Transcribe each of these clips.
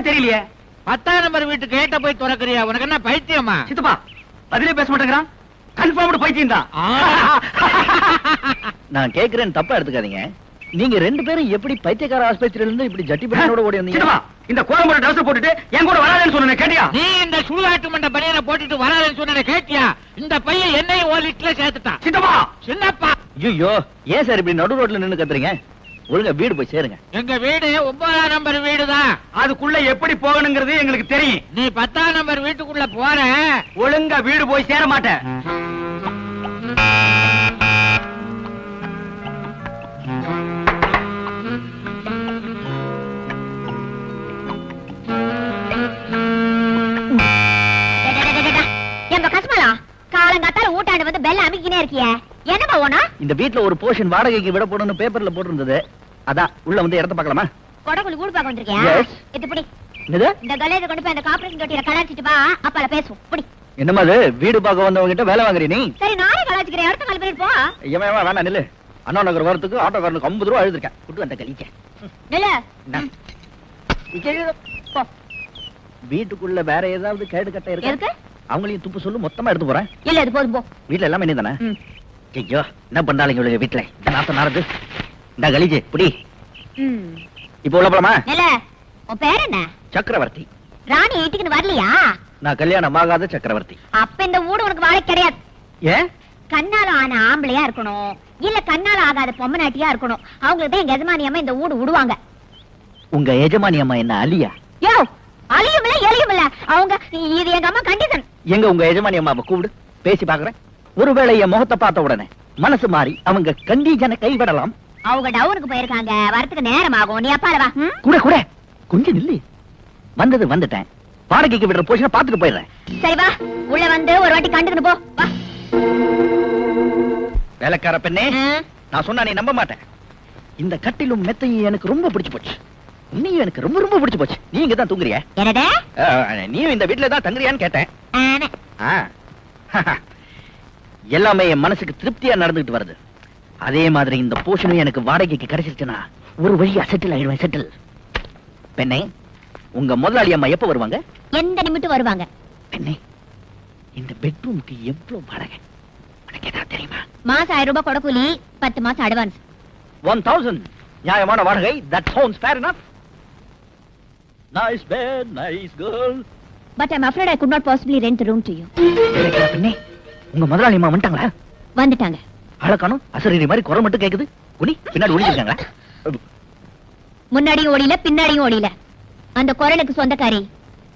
ஒண்ணுமே தெரியலையே. 10 நம்பர் வீட்டு கேட்ட போய் துறக்கறியா? உனக்கு என்ன பைத்தியமா? சித்தப்பா பதிலே பேச மாட்டேங்கிறான். கன்ஃபார்ம்டு பைத்தியம் தான். நான் கேக்குறேன், தப்பா எடுத்துக்காதீங்க. நீங்க ரெண்டு பேரும் எப்படி பைத்தியக்கார ஆஸ்பத்திரியில இருந்து இப்படி ஜட்டி பனியோட ஓடி வந்தீங்க? சித்தப்பா இந்த கோரம்பட டிரஸ் போட்டுட்டு என் கூட வராதேன்னு சொன்னனே கேட்டியா? நீ இந்த சுள்ளாட்டு மண்ட பனியனை போட்டுட்டு வராதேன்னு சொன்னனே கேட்டியா? இந்த பையன் என்னைய ஒரு லிட்டல சேர்த்துட்டான். சித்தப்பா சின்னப்பா ஐயோ ஏன் சார் இப்படி நடு ரோட்ல நின்னு கத்துறீங்க? ஒழுங்கா வீடு போய் சேருங்க. எங்க வீடு 9ஆம் நம்பர் வீடுதான். அதுக்குள்ள எப்படி போகணுங்கிறது எங்களுக்கு தெரியும். நீ 10ஆம் நம்பர் வீட்டுக்குள்ள போற, ஒழுங்கா வீடு போய் சேர மாட்ட. எங்க கஸ்மலா காலங்காத்தால ஊட்டாண்டு வந்து பெல்ல அமிக்கினே இருக்கியே, என்னப்பா ஓனா? இந்த வீட்ல ஒரு போஷன் வாடகைக்கு விட போடணும் பேப்பர்ல போட்டுருந்தது. அதான் உள்ள வந்து இடத்தை பார்க்கலாமா? கொடகுல ஊடு பார்க்க வந்திருக்கியா? இது புடி. என்னது? இந்த கலைய கொண்டு போய் அந்த கார்ப்பரேஷன் டோட்டில கலாச்சிட்டு வா, அப்பால பேசுவோம். புடி. என்னம்மா இது வீடு பார்க்க வந்தவங்க கிட்ட வேலை வாங்குறீ நீ? சரி நானே கலாச்சிக்கிறேன், அடுத்த கால் பண்ணிட்டு போ. ஏமா ஏமா வேணா நில்லு. அண்ணா நகர் வரதுக்கு ஆட்டோக்காரனுக்கு 50 ரூபாய் எழுதிருக்கேன். குட்டு அந்த கலிக்க. நில்லு. இங்க போ. வீட்டுக்குள்ள வேற ஏதாவது கேடு கட்ட இருக்கு? அவங்களையும் துப்பு சொல்லு, மொத்தமா எடுத்து போறேன். இல்ல இது போதும் போ. வீட்ல எல்லாமே நீ தானே? ஐயோ என்ன பண்ணாலீங்க இவளுக்கு வீட்டுல இந்த நாத்த நாரது. இந்த கலிஜி புடி. இப்ப உள்ள போலாமா? இல்ல. உன் பேர் என்ன? சக்கரவர்த்தி. ராணி வீட்டுக்கு வரலையா? நான் கல்யாணம் ஆகாத சக்கரவர்த்தி. அப்ப இந்த ஊடு உனக்கு வாழை கிடையாது. ஏன்? கண்ணால ஆன ஆம்பளையா இருக்கணும், இல்ல கண்ணால ஆகாத பொம்மநாட்டியா இருக்கணும். அவங்களுக்கு தான் எங்க எஜமானியம்மா இந்த ஊடு விடுவாங்க. உங்க எஜமானியம்மா என்ன அலியா? யோ அலியும் இல்ல எலியும் இல்ல. அவங்க இது எங்க அம்மா கண்டிஷன். எங்க உங்க எஜமானியம்மாவை கூப்பிடு, பேசி பாக்குறேன். ஒருவேளை என் முகத்தை பார்த்த உடனே மனசு மாறி அவங்க கண்டிஜனை கைவிடலாம். அவங்க டவுனுக்கு போயிருக்காங்க, வரத்துக்கு நேரம் ஆகும். நீ அப்பால வா. கூட கூட கொஞ்சம் நில்லு. வந்தது வந்துட்டேன். பாடகைக்கு விடுற போஷனை பார்த்துட்டு போயிடுறேன். சரி வா, உள்ள வந்து ஒரு வாட்டி கண்டுக்கணும் போ. வா வேலைக்கார பெண்ணே, நான் சொன்னா நீ நம்ப மாட்டேன். இந்த கட்டிலும் மெத்தையும் எனக்கு ரொம்ப பிடிச்சு போச்சு. நீ எனக்கு ரொம்ப ரொம்ப பிடிச்சு போச்சு. நீ இங்க தான் தூங்குறியா? என்னடா நீ இந்த வீட்ல தான் தங்குறியான்னு கேட்டேன். எல்லாமே என் மனசுக்கு திருப்தியா நடந்துட்டு வருது. அதே மாதிரி இந்த போஷனும் எனக்கு வாடகைக்கு கிடைச்சிருச்சுன்னா ஒரு வழியா செட்டில் ஆயிடுவேன். செட்டில் பெண்ணே, உங்க முதலாளி அம்மா எப்ப வருவாங்க? எந்த நிமிடம் வருவாங்க? பெண்ணே, இந்த பெட்ரூம்க்கு எவ்வளவு வாடகை உனக்கு ஏதாவது தெரியுமா? மாசம் 1000 ரூபாய் கொடுக்கூலி, 10 மாசம் அட்வான்ஸ் 1000. நியாயமான வாடகை. That sounds fair enough. Nice bed, nice girl, but I'm afraid I could not possibly rent a room to you. பெண்ணே, உங்க முதலாளி அம்மா வந்துட்டாங்களா? வந்துட்டாங்க. அழகானும் அசரீரி மாதிரி குரல் மட்டும் கேக்குது. குனி பின்னாடி ஓடிட்டாங்களா? முன்னாடியும் ஓடில, பின்னாடியும் ஓடில. அந்த குரலுக்கு சொந்தக்காரி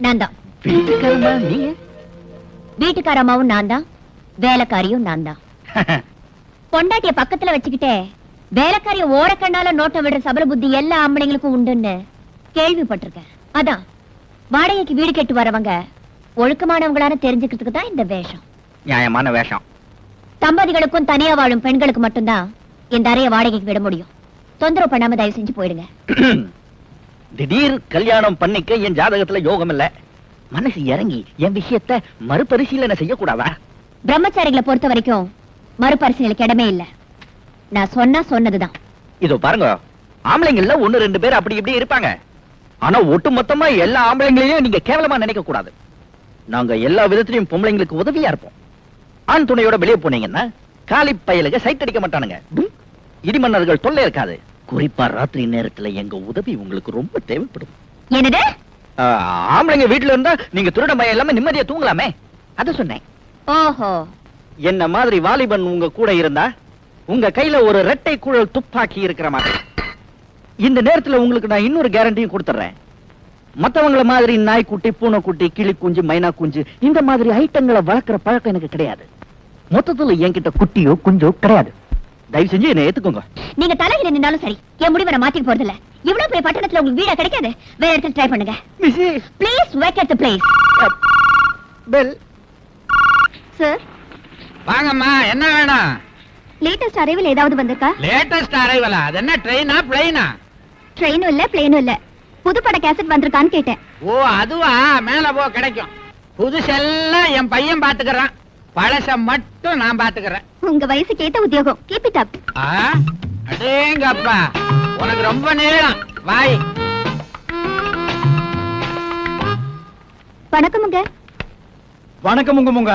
நான் தான். வீட்டுக்காரமா நீ? வீட்டுக்காரமாவும் நான் தான், வேலைக்காரியும் நான் தான். பொண்டாட்டிய பக்கத்துல வச்சுக்கிட்டே வேலைக்காரிய ஓரக்கண்ணால நோட்டம் விடுற சபல புத்தி எல்லா ஆம்பளைங்களுக்கும் உண்டுன்னு கேள்விப்பட்டிருக்கேன். அதான் வாடகைக்கு வீடு கேட்டு வரவங்க ஒழுக்கமானவங்களான தெரிஞ்சுக்கிறதுக்கு தான் இந்த வேஷம். நியாயமான வேஷம். தம்பதிகளுக்கும் தனியா வாழும் பெண்களுக்கு மட்டும்தான் இந்த அறைய வாடகைக்கு விட முடியும். தொந்தரவு பண்ணாம தயவு செஞ்சு போயிடுங்க. திடீர் கல்யாணம் பண்ணிக்க என் ஜாதகத்துல யோகம் இல்ல. மனசு இறங்கி என் விஷயத்தை மறுபரிசீலனை செய்யக்கூடாதா? பிரம்மச்சாரிகளை பொறுத்த வரைக்கும் மறுபரிசீலனைக்கு இடமே இல்ல. நான் சொன்னா சொன்னதுதான். இதோ பாருங்க, ஆம்பளைங்கள்ல 1-2 பேர் அப்படி இப்படி இருப்பாங்க. ஆனா ஒட்டு மொத்தமா எல்லா ஆம்பளைங்களையும் நீங்க கேவலமா நினைக்க கூடாது. நாங்க எல்லா விதத்திலையும் பொம்பளைங்களுக்கு உதவியா இருப்போம். ஆண் துணையோட வெளியே போனீங்கன்னா காலி பயலுக சைட் அடிக்க மாட்டானுங்க. இடிமன்னர்கள் தொல்லை இருக்காது. குறிப்பா ராத்திரி நேரத்துல எங்க உதவி உங்களுக்கு ரொம்ப தேவைப்படும். என்னது? ஆம்பளைங்க வீட்டுல இருந்தா நீங்க திருட பயம் இல்லாம நிம்மதியா தூங்கலாமே, அத சொன்னேன். ஓஹோ. என்ன மாதிரி வாலிபன் உங்க கூட இருந்தா உங்க கையில ஒரு ரெட்டை குழல் துப்பாக்கி இருக்கிற மாதிரி இந்த நேரத்துல உங்களுக்கு நான் இன்னொரு கேரண்டியும் கொடுத்துறேன். மத்தவங்களை மாதிரி நாய்க்குட்டி, பூனைக்குட்டி, கிளி குஞ்சு, மைனா குஞ்சு இந்த மாதிரி ஐட்டங்களை வளர்க்குற பழக்கம் எனக்கு கிடையாது. மொத்தத்துல என்கிட்ட குட்டியோ குஞ்சோ கிடையாது. தயவு செஞ்சு என்ன ஏத்துக்கோங்க. நீங்க தலையில நின்னாலும் சரி, என் முடிவை நான் மாத்திட்டு போறது இல்ல. இவ்வளவு பெரிய பட்டணத்துல உங்களுக்கு வீடா கிடைக்காது. வேற இடத்துல ட்ரை பண்ணுங்க. Miss please vacate the place. Bell sir வாங்கம்மா. என்ன வேணும்? லேட்டஸ்ட் அரைவல் ஏதாவது வந்திருக்கா? லேட்டஸ்ட் அரைவலா? அது என்ன ட்ரெயினா பிளேனா? ட்ரெயினும் இல்ல பிளேனும் இல்ல. புதுப்பட கேசட் வந்திருக்கான்னு கேட்டேன். ஓ அதுவா, மேல போ கிடைக்கும். புதுசெல்லாம் என் பையன் பாத்துக்கிறான், பழச மட்டும் நான் பாத்துக்கிறேன். உங்க வயசுக்கு ஏத்த உத்தியோகம். Keep it up. அடேங்கப்பா உனக்கு ரொம்ப நேரம். பாய். வணக்கமுங்க. வணக்கமுங்க.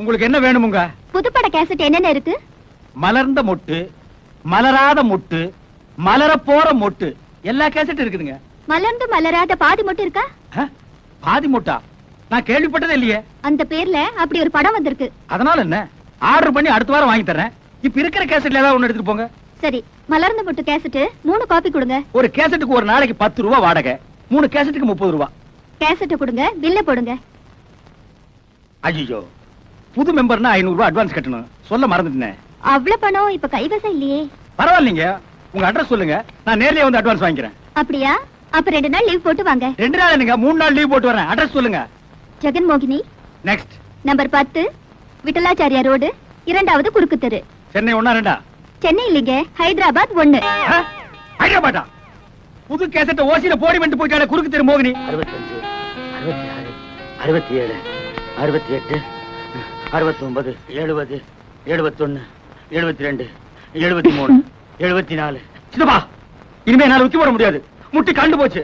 உங்களுக்கு என்ன வேணுமுங்க? புதுப்பட கேசட் என்னென்ன இருக்கு? மலர்ந்த மொட்டு, மலராத மொட்டு, மலர போற மொட்டு, எல்லா கேசட் இருக்குதுங்க. மலர்ந்து மலராத பாதி மொட்டு இருக்கா? பாதி மொட்டா? நான் கேள்விப்பட்டதே இல்லையே. அந்த பேர்ல அப்படி ஒரு படம் வந்திருக்கு. அதனால என்ன? ஆர்டர் பண்ணி அடுத்த வாரம் வாங்கி தரேன். இப்ப இருக்கிற கேசட்ல ஏதாவது ஒன்னு எடுத்துட்டு போங்க. சரி, மலர்ந்த மொட்டு கேசட் 3 காப்பி கொடுங்க. ஒரு கேசட்டுக்கு ஒரு நாளைக்கு 10 ரூபாய் வாடகை. 3 கேசட்டுக்கு 30 ரூபாய். கேசட்ட கொடுங்க, பில்ல போடுங்க. ஐயோ, புது மெம்பர்னா 500 ரூபாய் அட்வான்ஸ் கட்டணும். சொல்ல மறந்துட்டேன். அவ்வளவு பணம் இப்ப கைவசம் இல்லையே. பரவாயில்லைங்க, உங்க அட்ரஸ் சொல்லுங்க, நான் நேர்லயே வந்து அட்வான்ஸ் வாங்கிக்கிறேன். அப்படியா? அப்ப 2 நாள் லீவ் போட்டு வாங்க. 2 நாள் இல்லங்க, 3 நாள் லீவ் போட்டு வரேன். அட்ரஸ் சொல்லுங்க. ஜெகன் மோகினி நெக்ஸ்ட், நம்பர் 10, விட்டலாச்சாரியா ரோடு, 2வது குறுக்கு தெரு, சென்னை 1-2. சென்னை இல்லைங்க, ஹைதராபாத் 1. ஹைதராபாத்தா? புது கேசட்ட ஓசில போடி வந்து போயிட்டால குறுக்கு தெரு மோகினி. 65 67 69 70 71 73 74. சிதப்பா, இனிமே என்னால உச்சி போட முடியாது, முட்டி கண்டு போச்சு.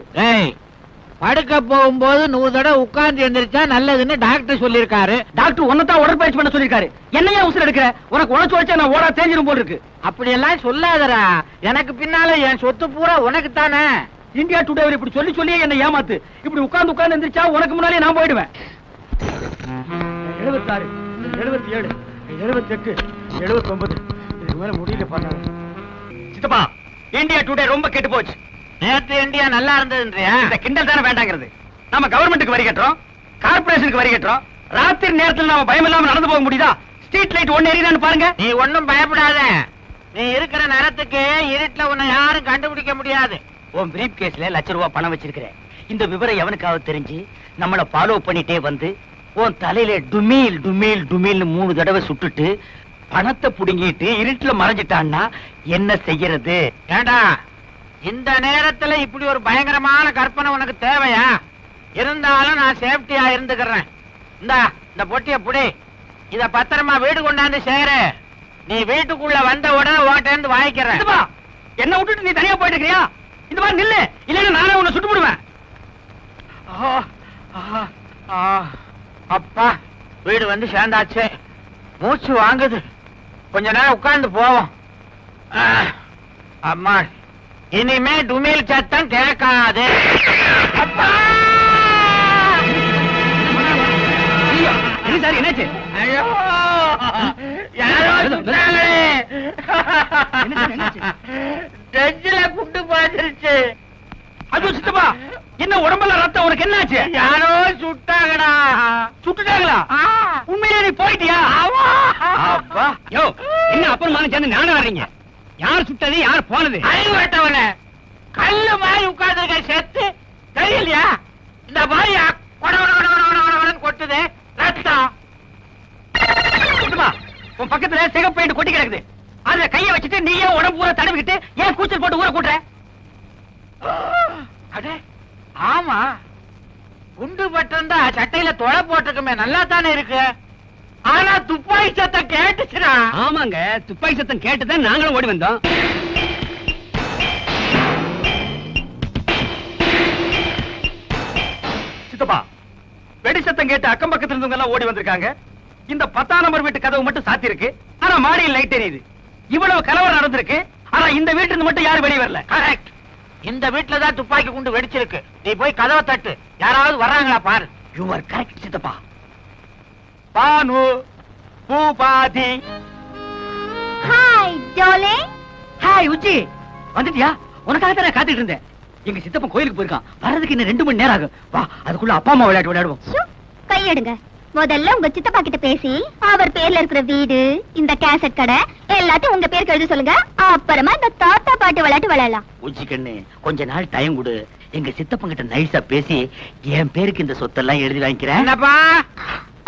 படுக்க போகும்போது 100 தடவை உட்கார்ந்து எந்திரிச்சா நல்லதுன்னு டாக்டர் சொல்லிருக்காரு. டாக்டர் உன்னதான் உடற்பயிற்சி பண்ண சொல்லிருக்காரு. என்னையா உசுர எடுக்கிற? உனக்கு உழைச்சு வச்சா நான் ஓடா தேஞ்சிரும் போல் இருக்கு. அப்படியெல்லாம் சொல்லாதரா, எனக்கு பின்னால என் சொத்து பூரா உனக்கு தானே. இந்தியா டுடே இப்படி சொல்லி சொல்லியே என்னை ஏமாத்து. இப்படி உட்கார்ந்து உட்கார்ந்து எந்திரிச்சா உனக்கு முன்னாலே நான் போயிடுவேன். 76 77 78 79 இதுக்கு மேல முடியல பாருங்க. சித்தப்பா, இந்தியா டுடே ரொம்ப கெட்டு போச்சு. நேற்று இந்தியா நல்லா இருந்ததுன்றியா? இந்த கிண்டல் தானே வேண்டாங்கிறது. நம்ம கவர்மெண்ட்டுக்கு வரி கட்டுறோம், கார்பரேஷனுக்கு வரி கட்டுறோம். ராத்திரி நேரத்தில் நாம பயம் இல்லாம நடந்து போக முடியுதா? ஸ்ட்ரீட் லைட் ஒண்ணு எரியுதான்னு பாருங்க. நீ ஒன்னும் பயப்படாத, நீ இருக்கிற நேரத்துக்கு இருட்டுல உன்னை யாரும் கண்டுபிடிக்க முடியாது. உன் பிரீப் கேஸ்ல ₹1,00,000 பணம் வச்சிருக்கிறேன். இந்த விவரம் எவனுக்காவது தெரிஞ்சு நம்மளை ஃபாலோ பண்ணிட்டே வந்து உன் தலையில டுமீல் டுமீல் டுமீல்னு 3 தடவை சுட்டுட்டு பணத்தை புடுங்கிட்டு இருட்டுல மறைஞ்சிட்டான்னா என்ன செய்யறது? ஏண்டா இந்த நேரத்துல இப்படி ஒரு பயங்கரமான கற்பனை உனக்கு தேவையா? இருந்தாலும் நான் சேஃப்டியா இருந்துக்கிறேன். இந்த பொட்டிய புடி, இத பத்திரமா வீடு கொண்டாந்து சேரு. நீ வீட்டுக்குள்ள வந்த உடனே ஓட்டேந்து வாங்கிக்கிறேன். என்ன விட்டுட்டு நீ தனியா போயிட்டு இருக்கியா? இந்த மாதிரி நில்லு, இல்லைன்னா நானே உன்னை சுட்டு போடுவேன். அப்பா, வீடு வந்து சேர்ந்தாச்சு, மூச்சு வாங்குது. கொஞ்ச நேரம் உட்கார்ந்து போவோம். அம்மா, இனிமே டுமேல் சத்தம் கேட்காது. குண்டு பாய்ச்சிருச்சு. அது சுத்தமா என்ன உடம்பெல்லாம் ரத்தம்? உனக்கு என்னாச்சு? யாரோ சுட்டாங்கடா. சுட்டுட்டாங்களா? உண்மையிலே நீ போயிட்டியா? என்ன அப்புறமான சேர்ந்து நானும் வர்றீங்க? யார் சுட்டது, யார் போனது? அறிவுட்டவன கல்லு மாதிரி உட்கார்ந்து செத்து தெரியலையா? இந்த மாதிரி கொட்டுது ரத்தம். உன் பக்கத்துல சிகப்பு பெயிண்ட் கொட்டி கிடக்குது, அதுல கைய வச்சுட்டு நீயே உடம்பு ஊரை தடவிக்கிட்டு ஏன் கூச்சல் போட்டு ஊரை கூட்டுற? அடே, ஆமா, குண்டு பட்டிருந்தா சட்டையில தொலை போட்டிருக்குமே, நல்லா தானே இருக்கு. ஆனா துப்பாக்கி சத்தம் கேட்டுச்சுடா. ஆமாங்க, துப்பாக்கி சத்தம் கேட்டுதான் நாங்களும் ஓடி வந்தோம். சித்தப்பா, வெடி சத்தம் கேட்டு அக்கம் பக்கத்துல இருந்தவங்க எல்லாம் ஓடி வந்திருக்காங்க. இந்த 10ஆம் நம்பர் வீட்டு கதவு மட்டும் சாத்தி இருக்கு, ஆனா மாடியில் லைட் எரியுது. இவ்வளவு கலவரம் நடந்திருக்கு, ஆனா இந்த வீட்டுல இருந்து மட்டும் யாரும் வெளியே வரல. கரெக்ட், இந்த வீட்டுலதான் துப்பாக்கி குண்டு வெடிச்சிருக்கு. நீ போய் கதவை தட்டு, யாராவது வர்றாங்களா பாரு. யூ ஆர் கரெக்ட் சித்தப்பா. பானு, பூபாதி, ஹாய் ஜோலே, ஹாய் உச்சி, வந்துட்டியா? உனக்காக தான் நான் காத்துட்டு இருந்தேன். எங்க சித்தப்பன் கோயிலுக்கு போயிருக்கான், வர்றதுக்கு இன்னும் 2 மணி நேரம் ஆகும். வா, அதுக்குள்ள அப்பா அம்மா விளையாடுவோம். கையெடுங்க. முதல்ல உங்க சித்தப்பா கிட்ட பேசி அவர் பேர்ல இருக்கிற வீடு, இந்த கேசட் கடை எல்லாத்தையும் உங்க பேருக்கு எழுதி சொல்லுங்க. அப்புறமா இந்த தாத்தா பாட்டு விளையாட்டு விளையாடலாம். உச்சி கண்ணு, கொஞ்ச நாள் டைம் கொடு. எங்க சித்தப்பன் கிட்ட நைஸா பேசி என் பேருக்கு இந்த சொத்தெல்லாம் எழுதி வாங்கிக்கிறேன்.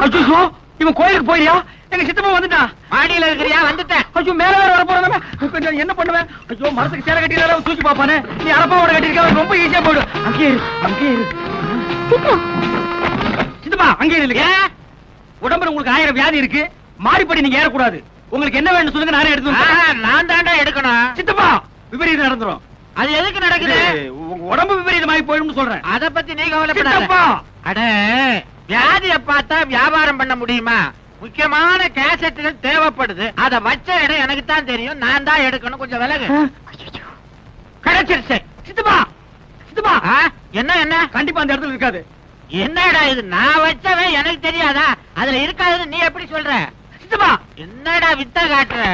அஜுசோ, இவன் கோயிலுக்கு போயியா? எங்க சித்தப்பா வந்துட்டான். மாடியில இருக்கிறியா? வந்துட்டேன். அஜு, மேல வேற வர போறவன கொஞ்சம் என்ன பண்ணுவேன்? அஜோ, மரத்துக்கு சேலை கட்டிட்டால தூக்கி பாப்பானே. நீ அரப்பாவோட கட்டிருக்க, ரொம்ப ஈஸியா போடு. அங்கே இரு, அங்கே இரு. சித்தப்பா, அங்கே இல்லைங்க. உடம்புல உங்களுக்கு 1000 வியாதி இருக்கு, மாடிப்படி நீங்க ஏறக்கூடாது. உங்களுக்கு என்ன வேணும் சொல்லுங்க, நானே எடுத்து. நான் தாண்டா எடுக்கணும். சித்தப்பா, விபரீதம் நடந்துரும். அது எதுக்கு நடக்குது? உடம்பு விபரீதமாயி போயிடும் சொல்றேன். அதை பத்தி நீ கவலைப்படாதப்பா. அட, வியாதிய பார்த்தா வியாபாரம் பண்ண முடியுமா? முக்கியமான கேசட்டுகள் தேவைப்படுது. அத வச்ச இடம் எனக்கு தான் தெரியும், நான் தான் எடுக்கணும். கொஞ்சம் விலகு. கிடைச்சிருச்சு. சித்துப்பா சித்துப்பா என்ன என்ன கண்டிப்பா அந்த இடத்துல இருக்காது. என்னடா இது, நான் வச்சவே எனக்கு தெரியாதா? அதுல இருக்காதுன்னு நீ எப்படி சொல்ற? சித்துப்பா என்னடா வித்த காட்டுற?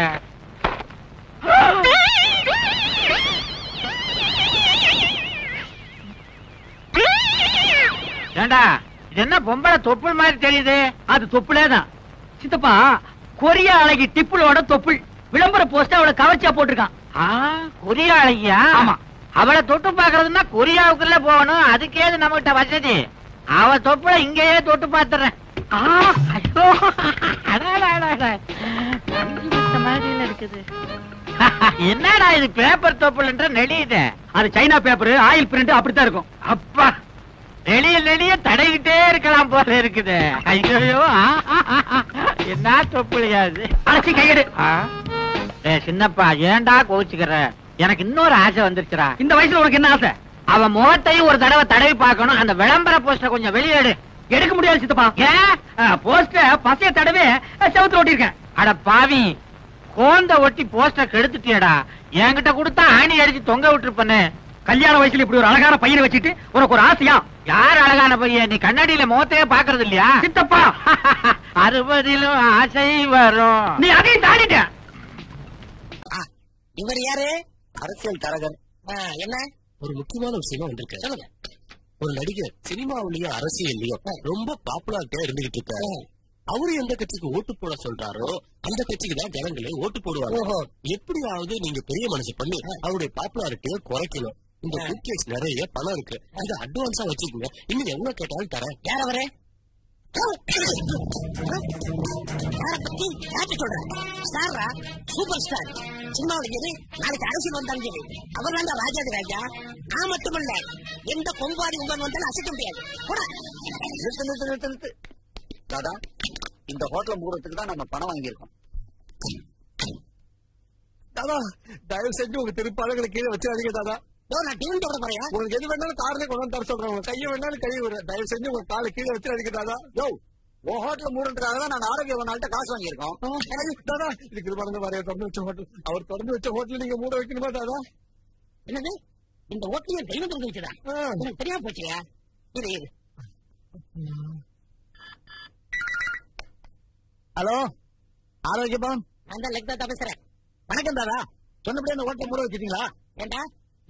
ஏண்டா இது என்ன பொம்பளை தொப்புள் மாதிரி தெரியுது? அது தொப்புளேதான் சித்தப்பா. கொரியா அழகி டிப்புளோட தொப்புள் விளம்பர போஸ்ட் அவளை கவர்ச்சியா போட்டிருக்கான். கொரியா அழகியா? ஆமா. அவளை தொட்டு பாக்குறதுன்னா கொரியாவுக்குள்ள போகணும். அதுக்கேது நம்ம கிட்ட வசதி? அவ தொப்புளை இங்கேயே தொட்டு பாத்துறேன். என்னடா இது பேப்பர் தொப்புள்ன்ற நெளியுது. அது சைனா பேப்பர், ஆயில் பிரிண்ட், அப்படித்தான் இருக்கும். அப்பா நெளிய நெளிய தடைகிட்டே இருக்கலாம் போல இருக்குது. ஐயோ என்ன தொப்புளியாது. சின்னப்பா ஏண்டா கோவிச்சுக்கிற? எனக்கு இன்னொரு ஆசை வந்துருச்சுடா. இந்த வயசுல உனக்கு என்ன ஆசை? அவன் முகத்தையும் ஒரு தடவை தடவி பார்க்கணும். அந்த விளம்பர போஸ்டர் கொஞ்சம் வெளியேடு. எடுக்க முடியாது சித்தப்பா. போஸ்டர் பசைய தடவை செவத்துல ஒட்டிருக்கேன். அட பாவி, கோந்த ஒட்டி போஸ்டர் கெடுத்துட்டியடா. என்கிட்ட கொடுத்தா ஆணி அடிச்சு தொங்க விட்டுருப்பேன்னு. கல்யாண வயசுல இப்படி ஒரு அழகான பையனை வச்சுட்டு உனக்கு ஒரு ஆசையா? யார் அழகான பையன்? நீ கண்ணாடியில முகத்தையே பாக்குறது இல்லையா சித்தப்பா? 60லும் ஆசை வரும். நீ அதையும் தாண்டிட்ட. இவர் யாரு? அரசியல் தரகர். என்ன ஒரு முக்கியமான விஷயமா வந்திருக்க சொல்லுங்க. ஒரு நடிகர் சினிமாவிலயோ அரசியல்லையோ ரொம்ப பாப்புலர்ட்டா இருந்துகிட்டு இருக்காரு. அவரு எந்த கட்சிக்கு ஓட்டு போட சொல்றாரோ அந்த கட்சிக்கு தான் ஜனங்களே ஓட்டு போடுவாங்க. எப்படியாவது நீங்க பெரிய மனசு பண்ணி அவருடைய பாப்புலாரிட்டியை குறைக்கணும். இந்த சூட்கேஸ் நிறைய பணம் இருக்கு, அத அட்வான்ஸா வச்சுக்கோங்க. இன்னும் எவ்வளவு கேட்டாலும் தரேன். யார வரே சூப்பர் ஸ்டார் சினிமா வழிஞ்சது, நாளைக்கு அரசியல் வந்தாலும் சரி, அவர் தாங்க ராஜாதி ராஜா. நான் மட்டுமல்ல, எந்த பொம்பாடி உங்கன்னு வந்தாலும் அசைக்க முடியாது. நிறுத்து நிறுத்து நிறுத்து நிறுத்து. தாதா, இந்த ஹோட்டல் மூடுறதுக்கு தான் நம்ம பணம் வாங்கியிருக்கோம். தாதா தயவு செஞ்சு உங்க திருப்பாளர்களை கீழே வச்சாதீங்க. தாதா உங்களுக்கு எது வேணாலும் காரணம் கொண்டு தர சொல்றேன். உங்க கையை வேணாலும் கை விட. தயவு செஞ்சு உங்க காலை கீழே வச்சுருக்கீங்க. தாதா யோ, உன் ஹோட்டல் மூடுறதுக்காக தான் நாங்க ஆரோக்கிய நாள்கிட்ட காசு வாங்கியிருக்கோம். தாதா இதுக்கு இருப்பாருங்க வரைய திறந்து வச்ச ஹோட்டல். அவர் திறந்து வச்ச ஹோட்டல் நீங்க மூட வைக்கணுமா? தாதா என்னது, இந்த ஹோட்டல் தெய்வம் திறந்து வச்சுதான் எனக்கு தெரியாம போச்சியா? இது ஹலோ ஆரோக்கியபம், நான் தான் லக்தாத்தா பேசுறேன். வணக்கம் தாதா. சொன்னபடியே இந்த ஹோட்டல் மூட வச்சுட்டீங்களா? ஏண்டா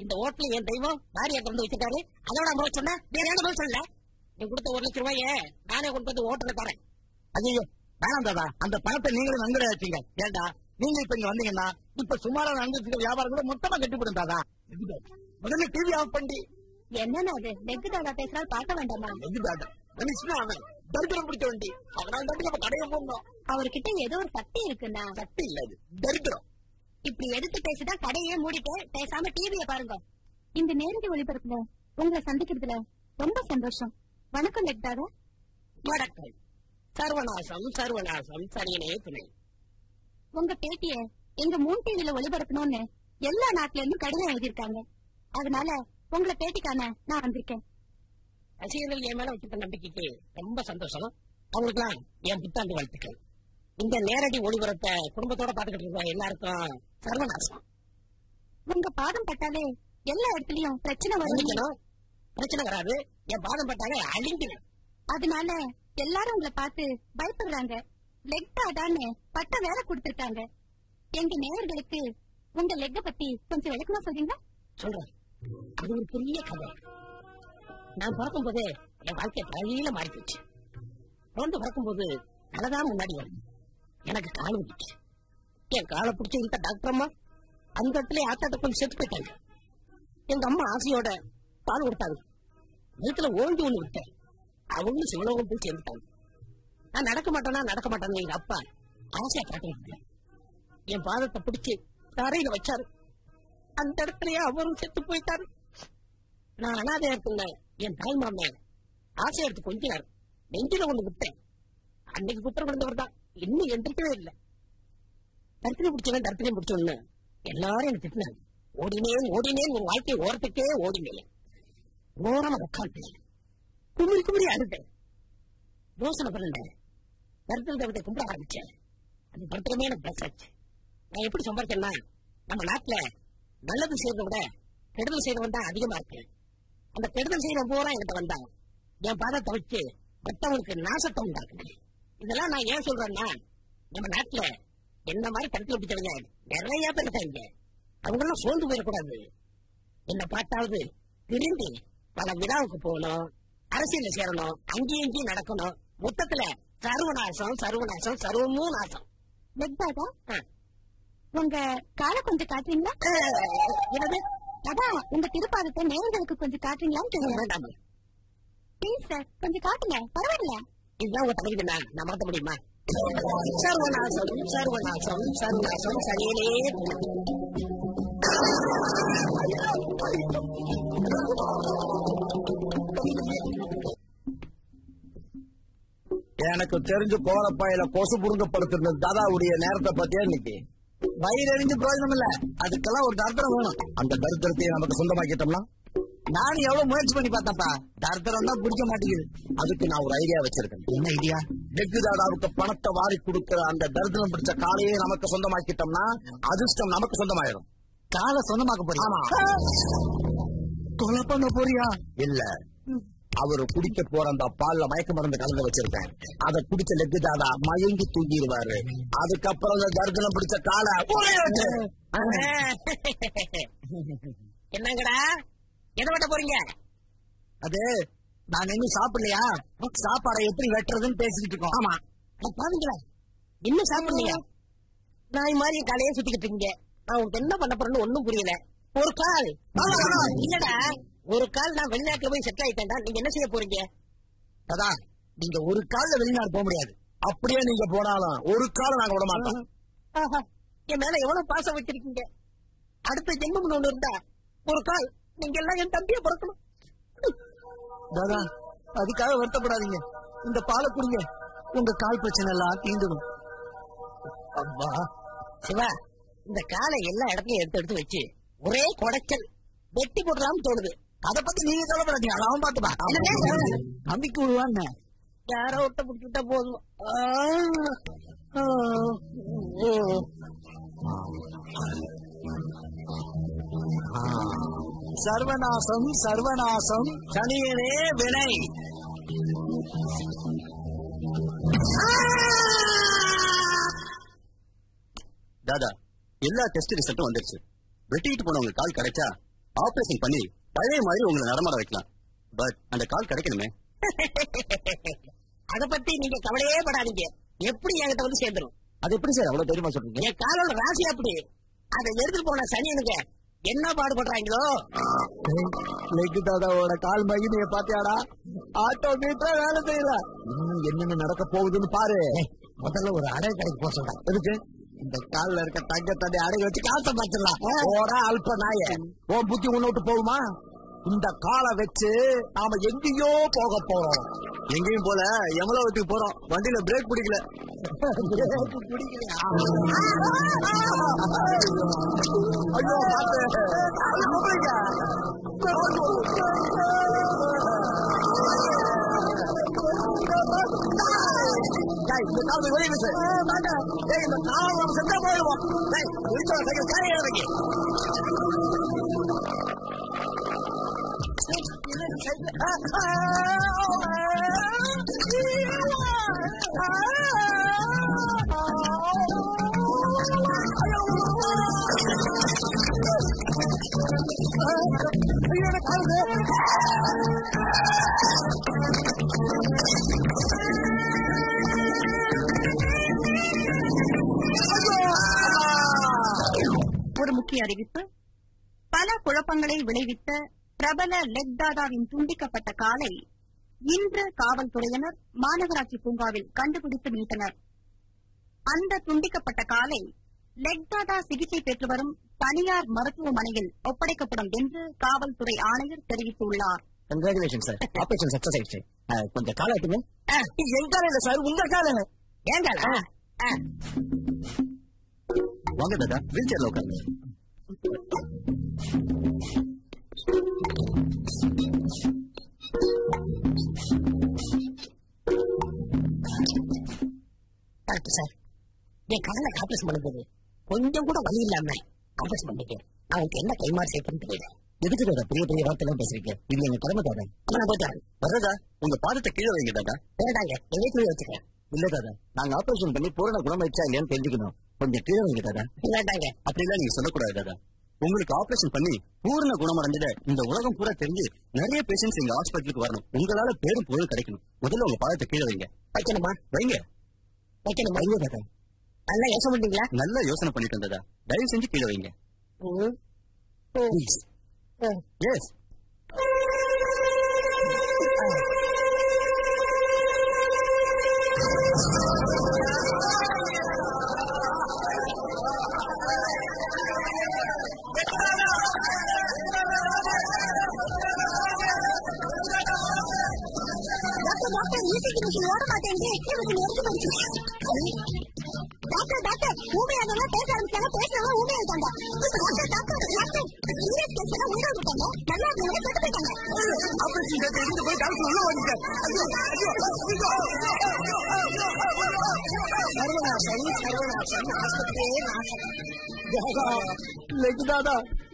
இந்த ஹோட்டல் என் தெய்வம் பாரியா திறந்து வச்சுட்டாரு. அதோட போய் சொன்னா வேற என்ன போய் சொல்லல. நீ கொடுத்த 1,00,000 ரூபாயே நானே கொண்டு வந்து ஹோட்டலுக்கு தரேன். ஐயோ வேணாம் தாதா, அந்த பணத்தை நீங்களும் நன்கடையாச்சுங்க. ஏண்டா நீங்க இப்ப இங்க வந்தீங்கன்னா இப்ப சுமாரா நடந்துட்டு வியாபாரம் கூட மொத்தமா கட்டிவிடும். தாதா முதல்ல டிவி ஆஃப் பண்ணி என்னன்னா அது நெக்கு தாதா பேசுறாரு பார்க்க வேண்டாமா? நெக்கு தாதா மனுஷனா அவன் தரித்திரம் பிடிச்ச வண்டி. அவனால் தாண்டி நம்ம கடையை போடணும். அவர்கிட்ட ஏதோ ஒரு சக்தி இருக்குன்னா? சக்தி இல்ல, அது தரித்திரம். இப்படி எடுத்து பேசிதான் கடையே மூடிட்டு பேசாம டிவியை பாருங்க. இந்த நேரடி ஒளிபரப்புல உங்களை சந்திக்கிறதுல ரொம்ப சந்தோஷம். வணக்கம் லக்தாதா. வணக்கம். சர்வநாசம் சர்வநாசம் சரியனே துணை. உங்க பேட்டிய எங்க மூன் டிவில ஒளிபரப்பணும்னு எல்லா நாட்டுல இருந்தும் கடிதம் எழுதியிருக்காங்க. அதனால உங்களை பேட்டிக்கான நான் வந்திருக்கேன். ரசிகர்கள் என் மேல வச்சிருக்க நம்பிக்கைக்கு ரொம்ப சந்தோஷம். அவங்களுக்குலாம் என் புத்தாண்டு வாழ்த்துக்கள். இந்த நேரடி ஒளிபரப்ப குடும்பத்தோட பாத்துக்கிட்டு இருக்க எல்லாருக்கும் சர்வநாசம். உங்க பாதம் பட்டாலே எல்லா இடத்துலயும் பிரச்சனை வரணும். பிரச்சனை வராது, என் பாதம் பட்டாலே அழிஞ்சிடும். அதனால எல்லாரும் உங்களை பார்த்து பயப்படுறாங்க. லெக்டாதான்னு பட்ட வேலை கொடுத்துருக்காங்க. எங்க நேயர்களுக்கு உங்க லெக்க பத்தி கொஞ்சம் விளக்கமா சொல்றீங்களா? சொல்றேன். அது ஒரு பெரிய கதை. நான் பார்க்கும் போதே என் வாழ்க்கைய பழையில மாறி போச்சு. குழந்தை பார்க்கும் போது நல்லதான் முன்னாடி வருது. எனக்கு காலை பிடிச்சு, என் காலை பிடிச்சி இருந்த டாக்டர் அம்மா அந்த இடத்துல ஆத்தாட்ட கொஞ்சம் செத்து போயிட்டாங்க. எங்க அம்மா ஆசையோட பால் கொடுத்தாங்க. வீட்டுல ஓங்கி ஒண்ணு விட்டேன். அவங்களும் சிவலோகம் போய் சேர்ந்துட்டாங்க. நான் நடக்க மாட்டேன்னா நடக்க மாட்டேன்னு எங்க அப்பா ஆசையா காட்டினாங்க. என் பாதத்தை பிடிச்சி தரையில வச்சாரு. அந்த இடத்துலயே அவரும் செத்து போயிட்டாரு. நான் அனாதை இடத்துல என் தாய் மாமே ஆசையா எடுத்து கொஞ்சினாரு. நெஞ்சில ஒண்ணு விட்டேன். அன்னைக்கு குற்றம் நடந்தவர் தான். இன்னும் எந்திரிக்கவே இல்லை. தர்த்தனை பிடிச்சவன் தர்த்தனை பிடிச்சோன்னு எல்லாரும் எனக்கு திட்டினாங்க. ஓடினேன் ஓடினேன் ஒரு வாழ்க்கை ஓரத்துக்கே ஓடினேன். ஓரமா உட்காந்து குமிழ் குமிழி அழுதேன். யோசனை பண்ணுங்க. தரித்திரத்தை கும்பிட ஆரம்பிச்சேன். அது படுத்துமே எனக்கு பிளஸ் ஆச்சு. நான் எப்படி சம்பாதிச்சேன்னா, நம்ம நாட்டுல நல்லது செய்யறத விட கெடுதல் செய்யறவன் தான் அதிகமா இருக்கு. அந்த கெடுதல் செய்யற போறா என்கிட்ட வந்தான். என் பாதத்தை வச்சு மற்றவங்களுக்கு நாசத்தை உண்டாக்குனேன். இதெல்லாம் நான் ஏன் சொல்றேன்னா, நம்ம நாட்டுல என்ன மாதிரி கருத்துல பிடிச்சவங்க நிறைய பேர் இருக்காங்க. அவங்கெல்லாம் சோர்ந்து போயிடக்கூடாது. என்ன பார்த்தாவது திரும்பி பல விழாவுக்கு போகணும், அரசியல சேரணும், அங்கேயும் இங்கேயும் நடக்கணும். மொத்தத்துல சர்வநாசம் சர்வநாசம் சர்வமும் நாசம். உங்க காலை கொஞ்சம் காட்டுறீங்களா? அதான் உங்க திருப்பாதத்தை நேயர்களுக்கு கொஞ்சம் காட்டுறீங்களான்னு பிளீஸ் சார், கொஞ்சம் காட்டுங்க. பரவாயில்ல, இதுதான் உங்க தலைவினா நான் மாற்ற முடியுமா? சர்வநாசம் சர்வநாசம் சர்வநாசம் சரியிலே. எனக்கு தெரிஞ்சு போற பயில கொசு புருங்கப்படுத்திருந்தது தாதாவுடைய நேரத்தை பத்தியா இன்னைக்கு வயிறு எரிஞ்சு பிரயோஜனம் இல்ல. அதுக்கெல்லாம் ஒரு தரித்திரம் வேணும். அந்த தரித்திரத்தை நமக்கு சொந்தமாக்கிட்டோம்னா, நானும் எவ்வளவு முயற்சி பண்ணி பார்த்தப்பா தரித்திரம் தான் பிடிக்க மாட்டேங்குது. அதுக்கு நான் ஒரு ஐடியா வச்சிருக்கேன். என்ன ஐடியா? டெக்கு தாதாவுக்கு பணத்தை வாரி கொடுக்கிற அந்த தரித்திரம் பிடிச்ச காலையே நமக்கு சொந்தமாக்கிட்டோம்னா அதிர்ஷ்டம் நமக்கு சொந்தமாயிடும். காலை சொந்தமாக்க போறியா? தொலை பண்ண போறியா? இல்ல, அவரு குடிக்க போற அந்த பால்ல மயக்க மருந்து கலந்து வச்சிருக்கேன். அதை குடிச்ச லெக்கு தாதா மயங்கி தூங்கிடுவாரு. அதுக்கப்புறம் அந்த தரித்திரம் பிடிச்ச காலை என்னங்கடா எதை வெட்ட போறீங்க? அது நாங்க இன்னும் சாப்பிடலையா? சாப்பாடை எப்படி வெட்டுறதுன்னு பேசிக்கிட்டு இருக்கோம். ஆமா, பாருங்களா இன்னும் சாப்பிடலையா? நான் இது மாதிரி காலையே சுத்திக்கிட்டு இருக்கீங்க. நான் உங்களுக்கு என்ன பண்ண போறேன்னு ஒண்ணும் புரியல. ஒரு கால் இல்லடா, ஒரு கால் நான் வெளிநாட்டுல போய் செட்டில் ஆயிட்டேன்டா. நீங்க என்ன செய்ய போறீங்க? அதான் நீங்க ஒரு கால வெளிநாடு போக முடியாது. அப்படியே நீங்க போனாலும் ஒரு கால நாங்க விட மாட்டோம். என் மேல எவ்வளவு பாசம் வச்சிருக்கீங்க. அடுத்த ஜென்மம்னு ஒண்ணு இருந்தா ஒரு கால் நீங்க எல்லாம் என் தம்பியை பிறக்கணும். தாதா அதுக்காக வருத்தப்படாதீங்க. இந்த பாலை குடிங்க, உங்க கால் பிரச்சனை எல்லாம் தீந்துடும். அம்மா சிவா, இந்த காலை எல்லா இடத்துலயும் எடுத்து எடுத்து வச்சு ஒரே கொடைச்சல் வெட்டி போடுறான்னு தோணுது. அதை பத்தி நீங்க கவலைப்படாதீங்க. அவன் பாத்துப்பா, நம்பிக்கை விடுவான்னு யாரோ விட்ட புட்டுட்டா போதும். சர்வநாசம் சர்வநாசம் சனியனே வினை. தாதா எல்லா டெஸ்ட் ரிசல்ட்டும் வந்துருச்சு. வெட்டிட்டு போனவங்க கால் கிடைச்சா ஆபரேஷன் பண்ணி பழைய மாதிரி உங்களை நடமாட வைக்கலாம். பட் அந்த கால் கிடைக்கணுமே. அத பத்தி நீங்க கவலையே படாதீங்க. எப்படி என்கிட்ட வந்து சேர்ந்துரும்? அது எப்படி சார் அவ்வளவு தெரியுமா சொல்றீங்க? என் காலோட ராசி அப்படி. அதை எடுத்துட்டு போன சனியனுங்க என்ன பாடுபடுறாங்களோ. லெக்கு தாதாவோட கால் மகிமையை பாத்தியாடா? ஆட்டோமேட்டா வேலை செய்யல. இன்னும் என்னென்ன நடக்க போகுதுன்னு பாரு. முதல்ல ஒரு அடை கடைக்கு போக சொல்றேன். எதுக்கு? இந்த காலில் இருக்க தங்கத்தடை அடகு வச்சு காசை பாத்துடலாம். ஓர அல்ப நாய, ஓ புத்தி ஒண்ணு விட்டு போகுமா? இந்த காலை வச்சு நாம எங்கேயோ போக போறோம். எங்கேயும் போல எமலாவத்துக்கு போறோம். வண்டியில பிரேக் பிடிக்கல. வெளியே செஞ்சா போயிடுவோம். ஒரு முக்கிய அறிவிப்பு. பல குழப்பங்களை விளைவித்த பிரபல லெக் தாதாவின் துண்டிக்கப்பட்ட காலை இன்று காவல்துறையினர் மாநகராட்சி பூங்காவில் கண்டுபிடித்து மீட்டனர். அந்த துண்டிக்கப்பட்ட காலை லெக் தாதா சிகிச்சை பெற்று வரும் தனியார் மருத்துவமனையில் ஒப்படைக்கப்படும் என்று காவல்துறை ஆணையர் தெரிவித்துள்ளார். டாக்டர் சார், என் கண்ணை ஆப்ரேஷன் பண்ணும்போது கொஞ்சம் கூட வழி இல்லாம ஆப்ரேஷன் பண்ணிக்க, அவனுக்கு என்ன கைமாறு சேர்க்கணும்னு தெரியல. எதுக்கு பெரிய பெரிய வார்த்தைலாம் பேசுறீங்க? இது எங்க கடமைக்காரன். நான் போயிட்டாரு வரதா, உங்க பாதத்தை கீழே வைங்க தாதா. வேண்டாங்க, எங்க கீழே வச்சுக்கிறேன். இல்ல தாதா, நாங்க ஆப்ரேஷன் பண்ணி பூரண குணமாயிடுச்சா இல்லையான்னு தெரிஞ்சுக்கணும். கொஞ்சம் கீழே வைங்க தாதா. வேண்டாங்க, அப்படிலாம் நீங்க சொல்லக்கூடாது தாதா. உங்களுக்கு ஆபரேஷன் பண்ணி பூரண குணமடைஞ்சத இந்த உலகம் பூரா தெரிஞ்சு நிறைய பேஷண்ட்ஸ் எங்க ஹாஸ்பிட்டலுக்கு வரணும். உங்களால பேரும் புகழும் கிடைக்கணும். முதல்ல உங்க பாதத்தை கீழே வைங்க. வைக்கணுமா? வைங்க. வைக்கணும். வைங்க தாதா. நல்லா யோசனை பண்ணிட்டீங்களா? நல்லா யோசனை பண்ணிட்டு இருந்தாதா. தயவு செஞ்சு கீழே வைங்க. எஸ்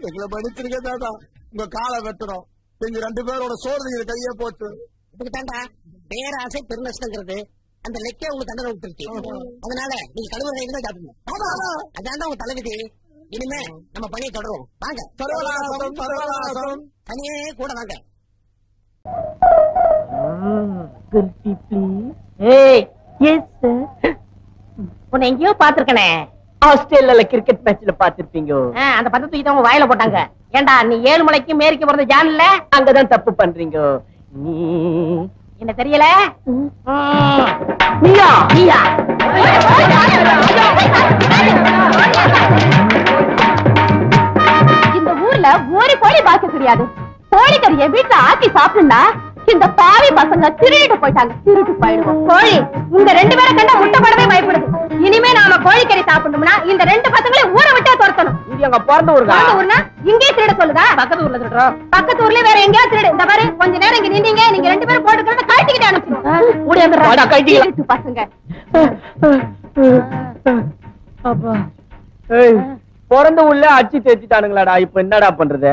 எங்களை மன்னிச்சிருக்க தாதா. உங்க காலை வெட்டுறோம். எங்க ரெண்டு பேரோட சோறு கைய போட்டு தாண்டா. பேராசை பெருநஷ்டங்கிறது அந்த லெக்கே உங்க தண்டனை கொடுத்துருச்சு. அதனால நீங்க கடுமையா சாப்பிடுங்க. அதாண்டா உங்க தலைவிதி. இனிமே நம்ம பணியை தொடரும். வாங்க தனியே கூட வாங்க. உன்னை எங்கேயோ பாத்துருக்கனே. ஆஸ்திரேலியால கிரிக்கெட் மேட்ச்ல பாத்துருப்பீங்க. அந்த பத்து தூக்கி அவங்க வாயில போட்டாங்க. ஏண்டா நீ ஏழு மலைக்கு மேரிக்க போறது ஜான்ல? அங்கதான் தப்பு பண்றீங்க. நீ என்ன தெரியல? நீயா நீயா இந்த ஊர்ல ஒரு கோழி பாக்க கிடையாது. கோழிக்கறிய வீட்டுல ஆக்கி சாப்பிடுனா இந்த பாவி பசங்க திருடிட்டு போயிட்டாங்க. திருட்டு போயிடுவோம். கோழி உங்க ரெண்டு பேரை கண்ட முட்டைப்படவே பயப்படுது. இனிமே நாம கோழிக்கறி சாப்பிடணும்னா இந்த ரெண்டு பசங்களே ஊரை விட்டே துரத்தணும். இது எங்க பிறந்த ஊர் ஊர்னா இங்கேயே திருட சொல்லுதா? பக்கத்து ஊர்ல சொல்றோம். பக்கத்து ஊர்லயே வேற எங்கேயாவது திருடு. இந்த மாதிரி கொஞ்ச நேரம் இங்க நின்றீங்க, நீங்க ரெண்டு பேரும் போட்டுக்கிறத கழட்டிக்கிட்டே அனுப்பிடுவோம் பசங்க. பிறந்த ஊர்ல அடிச்சு தேய்ச்சிட்டானுங்களாடா. இப்ப என்னடா பண்றது?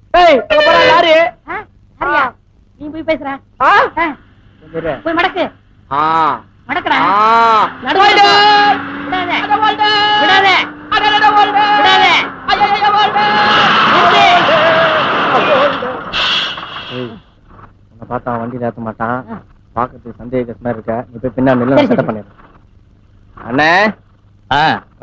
பையனா யாரு? நீ போய் பேசுற. போய் மடக்கு மடக்கடா. உன்னை பார்த்தா வண்டி ஏற்ற மாட்டான். பாக்குறதுக்கு சந்தேகமா இருக்க. நீ போய் பின்னாடி அண்ணே.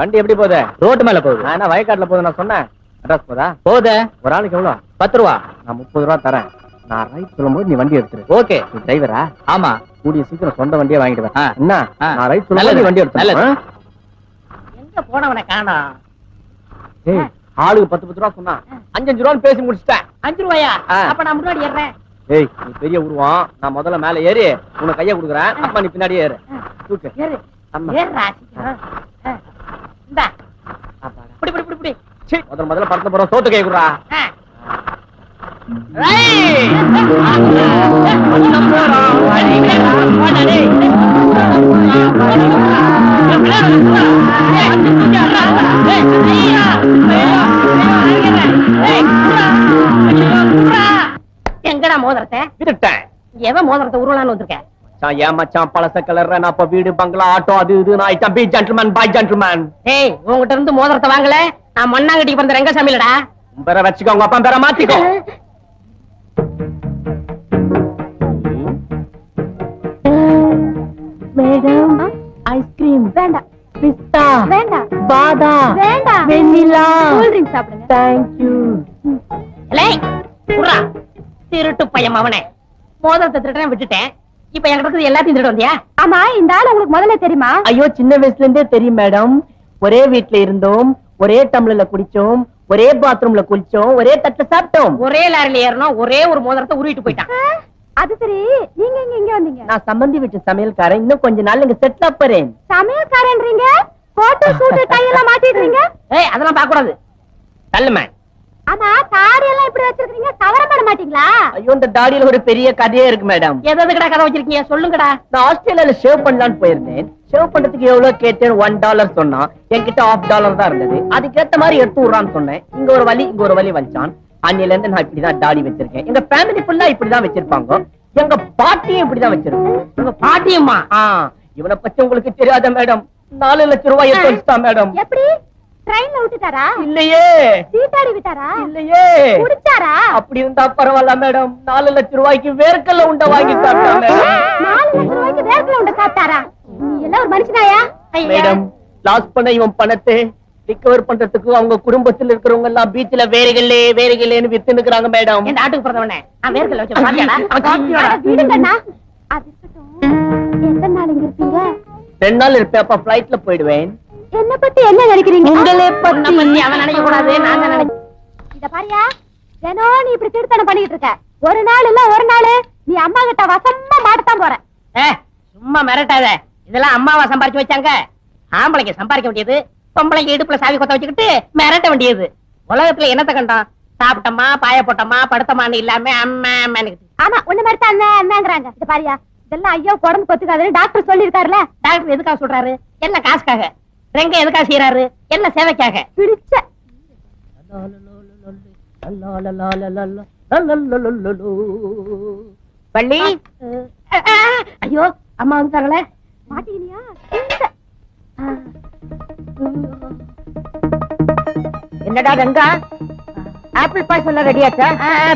வண்டி எப்படி போகுது? ரோட்டு மேல போகுது. ஆனா வயக்காட்டுல போகுது. நான் சொன்னேன் அட்ரஸ் போதா? போதே. ஒரு ஆளுக்கு எவ்வளோ? 10 ரூபா. நான் 30 ரூபா தரேன். நான் ரைட் சொல்லும்போது நீ வண்டி எடுத்துரு. ஓகே. நீ டிரைவரா? ஆமா. கூடிய சீக்கிரம் சொந்த வண்டியை வாங்கிடுவேன். என்ன நான் ரைட் சொல்லும்போது நீ வண்டி எடுத்துரு. எங்க போனவனை காணோம். ஏய் ஆளுக்கு 10 ரூபா சொன்னா 5-5 ரூபான்னு பேசி முடிச்சிட்டேன். 5 ரூபாயா? அப்ப நான் முன்னாடி ஏறேன். ஏய் நீ பெரிய உருவம். நான் முதல்ல மேலே ஏறி உனக்கு கையை கொடுக்குறேன். அம்மா நீ பின்னாடியே ஏறு. தூக்கு. ஏறு. அம்மா ஏறுடா. இந்தா. அப்பா புடி புடி புடி புடி. முதல்ல படத்தை போற சோத்து கேக்குறா. எங்கடா மோதிரத்தை விட்டுட்டேன்? எவன் மோதிரத்தை உருளான்னு வந்திருக்கேன்? ஏமாச்சான் பழச கலர்ற. நான் இப்ப வீடு பங்களா ஆட்டோ அது இது ஆயிட்டான். Be gentleman bye gentleman. ஏய் உங்ககிட்ட இருந்து மோதிரத்தை வாங்கல. நான் மண்ணாங்கட்டிக்கு பிறந்த ரெங்கசாமிலடா. உங்க வச்சுக்கோ. உங்க அப்பா பேரை மாத்திக்கோ. மேடம் ஐஸ்கிரீம் வேண்டாம். பிஸ்தா வேண்டாம். பாதாம் வேண்டாம். வெண்ணிலா கூல் ட்ரிங்க் சாப்பிடுங்க. Thank you. லே குறா திருட்டு பையன் அவனே. மோதிரத்தை திருட்டேன் விட்டுட்டேன். இப்ப எனக்கு எல்லாத்தையும் திருட்டு வந்தியா? ஆமா, இந்த ஆள் உங்களுக்கு முதல்ல தெரியுமா? ஐயோ, சின்ன வயசுல இருந்தே தெரியும் மேடம். ஒரே வீட்டுல இருந்தோம், ஒரே டம்ளர்ல குடிச்சோம், ஒரே பாத்ரூம்ல குளிச்சோம், ஒரே தட்டுல சாப்பிட்டோம், ஒரே லாரில ஏறணும், ஒரே ஒரு மோதிரத்தை உருவிட்டு போயிட்டான். அது சரி, நீங்க இங்க வந்தீங்க? நான் சம்பந்தி வீட்டு சமையல்காரன். இன்னும் கொஞ்ச நாள் இங்க செட்டில் அப் பண்றேன். சமையல்காரன்றீங்க, போட்டோ ஷூட் டைல மாட்டிடுறீங்க. ஏய், அதெல்லாம் பார்க்க கூடாது. தள்ளுமா. ஆமா, தாடி எல்லாம் இப்படி வச்சிருக்கீங்க, கவரம் பண்ண மாட்டீங்களா? ஐயோ, இந்த தாடியில ஒரு பெரிய கதையே இருக்கு மேடம். எதுக்குடா கதை வச்சிருக்கீங்க, சொல்லுங்கடா. நான் ஆஸ்திரேலியால ஷேவ் பண்ணலாம்னு போயிருந்தேன். ஷேவ் பண்றதுக்கு எவ்வளவு கேட்டேன்? $1 சொன்னான். என்கிட்ட $1.50 தான் இருந்தது. அதுக்கேத்த மாதிரி எடுத்து விடுறான்னு சொன்னேன். இங்க ஒரு வலி வலிச்சான். அன்னில இருந்து நான் இப்படிதான் தாடி வச்சிருக்கேன். எங்க ஃபேமிலி ஃபுல்லா இப்படிதான் வச்சிருப்பாங்க. எங்க பாட்டியும் இப்படிதான் வச்சிருக்கோம். எங்க பாட்டியம்மா? இவனை பத்தி உங்களுக்கு தெரியாத மேடம். $4 லட்சம் எடுத்து வச்சுட்டான் மேடம். எப்படி? ட்ரெயின்ல விட்டுட்டாரா? இல்லையே. சீட்டாடி விட்டாரா? இல்லையே. குடிச்சாரா? அப்படி இருந்தா பரவாயில்ல மேடம். $4 லட்சம் வேர்க்கல்ல உண்ட வாங்கி சாப்பிட்டாங்க. $4 லட்சம் வேர்க்கல்ல உண்ட சாப்பிட்டாரா? எல்லாம் ஒரு மனுஷனாயா மேடம்? லாஸ் பண்ண இவன் பணத்தை ரிகவர் பண்றதுக்கு அவங்க குடும்பத்துல இருக்கிறவங்க எல்லாம் பீச்ல வேறுகளேன்னு வித்து நிக்கிறாங்க மேடம். இந்த ஆட்டுக்கு பிறந்தவனே நான் வேர்க்கல்ல வச்சு பாத்தியாடா? காப்பியாடா வீடுங்கண்ணா. அதுக்கு எத்தனை நாள் இங்க இருப்பீங்க? 2 நாள் இருப்பேன், அப்ப ஃளைட்ல போயிடுவேன். என்ன பத்தி என்ன நினைக்கிறீங்க? உங்களே பத்தி. பத்தி அவன் நினைக்க கூடாது, நான் தான் நினைக்கிறேன். இத பாரியா, ஏனோ நீ இப்படி திருத்தன பண்ணிட்டு இருக்க? ஒரு நாள் இல்ல ஒரு நாள் நீ அம்மா கிட்ட வசமா மாட்டதான் போற. சும்மா மிரட்டாத. இதெல்லாம் அம்மாவா சம்பாரிச்சு வச்சாங்க. ஆம்பளைக்கு சம்பாரிக்க வேண்டியது, பொம்பளைக்கு இடுப்புல சாவி கொத்த வச்சுக்கிட்டு மிரட்ட வேண்டியது. உலகத்துல என்னத்த கண்டோம்? சாப்பிட்டமா, பாய போட்டமா, படுத்தமான்னு இல்லாம அம்மா அம்மான்னு. ஆமா, ஒண்ணு மறுத்தா அண்ணன் அண்ணாங்கிறாங்க. இது பாரியா, இதெல்லாம் ஐயோ உடம்பு கொத்துக்காதுன்னு டாக்டர் சொல்லி இருக்காருல. டாக்டர் எதுக்காக சொல்றாரு? என்ன காசுக்காக? ரெங்க எதுக்காக செய்யறாரு? என்ன சேவைக்காக? பிடிச்ச பள்ளி. ஐயோ, அம்மா வந்துட்டாங்களே. மாட்டீங்கயா? என்னடா ரங்கா, ஆப்பிள் பாய் சொல்ல ரெடியாச்சா?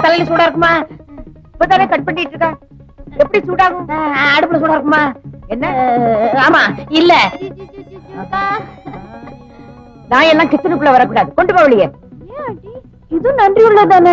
தலையில சூடா இருக்குமா? இப்பதானே கட் பண்ணிட்டு இருக்கா, எப்படி சூடாகும்? அடுப்புல சூடா இருக்குமா? என்ன? ஆமா, இல்ல நான் எல்லாம் கிச்சனுக்குள்ள வரக்கூடாது. கொண்டு போவலியே. இது நன்றி உள்ளதானே.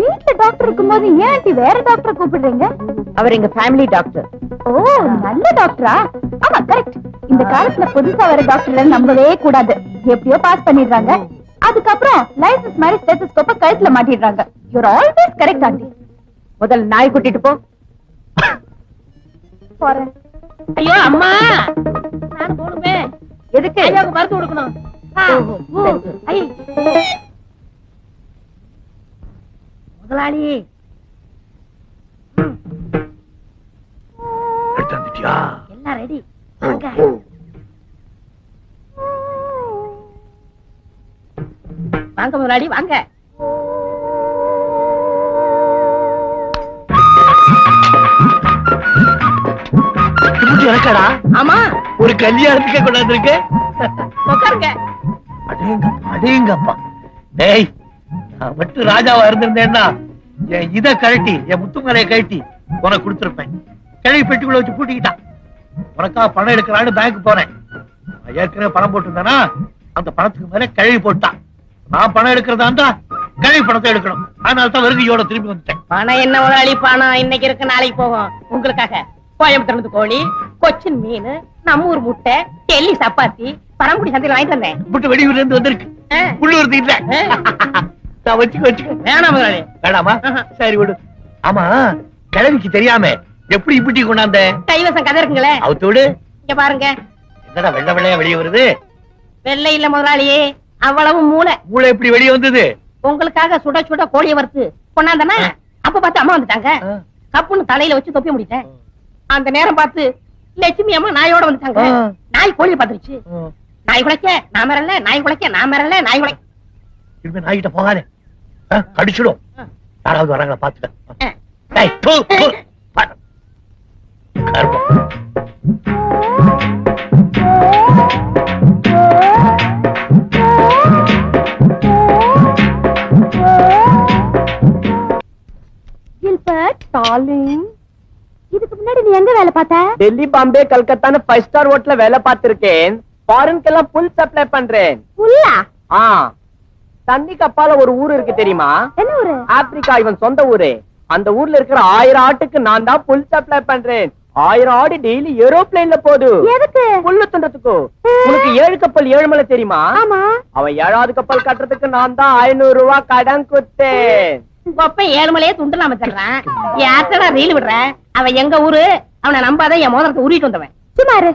வீட்ல டாக்டர் இருக்கும்போது ஏன் டி வேற டாக்டர் கூப்பிடுறீங்க? அவர் எங்க ஃபேமிலி டாக்டர். ஓ, நல்ல டாக்டரா? ஆமா, கரெக்ட். இந்த காலத்துல புதுசா வர டாக்டர்ல நம்பவே கூடாது. எப்படியோ பாஸ் பண்ணிடுறாங்க, அதுக்கப்புறம் லைசன்ஸ் மாதிரி ஸ்டெத்தஸ்கோப்பை கழுத்துல மாட்டிடுறாங்க. You are always correct aunty. முதல்ல நாயை கூட்டிட்டு போ. போறேன். ஐயோ அம்மா, நான் போணுமே. எதுக்கு? ஐயாக்கு மருந்து கொடுக்கணும். முதலாளி எல்லாம் ரெடி. வாங்க முதலாளி, வாங்க. எனக்கடா? ஆமா, ஒரு கல்யாணத்துக்கு கொண்டாந்து இருக்கேன். உட்காருங்க. அடேங்கப்பா. டேய், நான் மட்டும் ராஜாவா இருந்திருந்தேன்னா என் இதை கழட்டி, என் முத்துமலையை கழட்டி உனக்கு கொடுத்துருப்பேன். கிழவி பெட்டிக்குள்ள வச்சு பூட்டிக்கிட்டான். உனக்கா பணம் எடுக்கிறான்னு பேங்க் போறேன். ஏற்கனவே பணம் போட்டிருந்தேன்னா அந்த பணத்துக்கு மேல கிழவி போட்டான். நான் பணம் எடுக்கிறதா கழிவு பணத்தை எடுக்கணும். அதனால தான் வருகையோட திரும்பி வந்துட்டேன். பணம் என்ன முதலாளி, பணம் இன்னைக்கு இருக்கு, நாளைக்கு போகும். உங்களுக்காக கோயம்புத்தூர்ந்து கோழி, கொச்சின் மீன், நம்ம ஊர் முட்டை, டெல்லி சப்பாத்தி, பரங்குடி சந்தையில வாங்கி தந்தேன். முட்டை வெளியூர்ல இருந்து வந்திருக்கு. உள்ளூர் தீர்ல நான் வச்சுக்க வேணாம் வேணாமா? சரி விடு. ஆமா, கிழவிக்கு தெரியாம எப்படி இப்படி கொண்டாந்த கைவசம் கதை இருக்குங்களே, அவத்தோடு இங்க பாருங்க. என்னடா வெள்ள வெள்ளையா வெளியே வருது? வெள்ளை இல்ல முதலாளியே, அவ்வளவு மூளை. மூளை எப்படி வெளியே வந்தது? உங்களுக்காக சுட சுட கோழியை வறுத்து கொண்டாந்தனா, அப்ப பார்த்து அம்மா வந்துட்டாங்க. கப்புன்னு தலையில வச்சு தொப்பி முடிட்டேன். அந்த நேரம் பார்த்து லட்சுமி அம்மா நாயோட வந்துட்டாங்க. நாய் கோழியை பாத்துருச்சு. நாய் குலைக்க நான் மரல, நாய் குலைக்க நான் மரல, நாய் குலை. திரும்ப நாய்கிட்ட போகாதே, கடிச்சிடும். யாராவது வராங்களா பாத்துக்க. டெல்லி, பாம்பே, கல்கத்தான 5-star ஹோட்டல்ல வேலை பார்த்திருக்கேன். ஃபாரின்க்கெல்லாம் புல் சப்ளை பண்றேன். புல்லா? ஆ. தண்ணிக்கு அப்பால ஒரு ஊர் இருக்கு தெரியுமா? என்ன ஊரு? ஆப்பிரிக்கா இவன் சொந்த ஊரு. அந்த ஊர்ல இருக்கிற 1000 ஆட்டுக்கு நான் தான் புல் சப்ளை பண்றேன். 1000 ஆடு டெய்லி ஏரோப்ளேன்ல போகுது. எதுக்கு? புல்லு துண்டத்துக்கு. உங்களுக்கு 7 கப்பல் ஏழுமலை தெரியுமா? ஆமா. அவன் 7வது கப்பல் கட்டுறதுக்கு நான் தான் 500 ரூபாய் கடன் கொடுத்தேன். அப்ப ஏழுமலையே துண்டு நாம தர்றான். யாரடா ரீல் விடுற? அவன் எங்க ஊரு? அவனை நம்பாதான் என் மோதிரத்தை உருவிட்டு வந்தவன். சுமாரு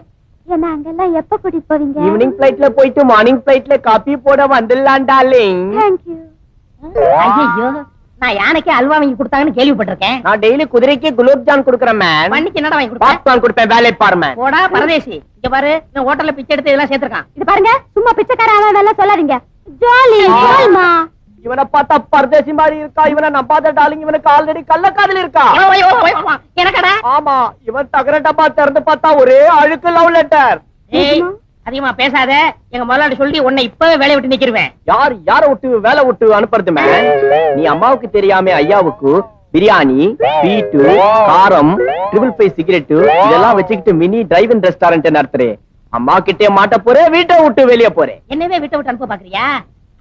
என்ன அங்கெல்லாம் எப்ப கூட்டிட்டு போவீங்க? ஈவினிங் பிளைட்ல போயிட்டு மார்னிங் பிளைட்ல காபி போட வந்துடலாம் டார்லிங். தேங்க்யூ. ஐயோ, நான் யானைக்கு அல்வா வாங்கி கொடுத்தாங்கன்னு கேள்விப்பட்டிருக்கேன். நான் டெய்லி குதிரைக்கு குலோப் ஜான் கொடுக்குறேன் மேம். மண்ணிக்கு என்னடா வாங்கி கொடுப்பேன்? பாப்கார்ன் கொடுப்பேன். வேலையை பாரு மேம். போடா பரதேசி. இங்க பாரு, நான் ஹோட்டல்ல பிச்சை எடுத்து இதெல்லாம் சேர்த்திருக்கான். இது பாருங்க, சும்மா பிச்சைக்கார ஆளவெல்லாம் சொல்லாதீங்க. ஜாலி ஜால்மா. இவனை பார்த்தா பரதேசி மாதிரி இருக்கா. இவனை நம்பாத டார்லிங், இவனுக்கு ஆல்ரெடி கள்ளக்காதல் இருக்கா. எனக்கடா? ஆமா, இவன் தகர டப்பா திறந்து பார்த்தா ஒரே அழுக்கு லவ் லெட்டர். அதிகமா பேசாத, எங்க முதலாளி சொல்லி உன்னை இப்பவே வேலை விட்டு நிக்கிறேன். யார் யார விட்டு வேலை விட்டு அனுப்புறது மேம்? நீ அம்மாவுக்கு தெரியாம ஐயாவுக்கு பிரியாணி, பீட்டு, காரம், 555 சிகரெட்டு இதெல்லாம் வச்சுக்கிட்டு மினி டிரைவ் இன் ரெஸ்டாரண்ட் நடத்துறே. அம்மா கிட்டே மாட்ட போறே, வீட்டை விட்டு வெளியே போறேன். என்னவே வீட்டை விட்டு அனுப்ப பாக்குறியா?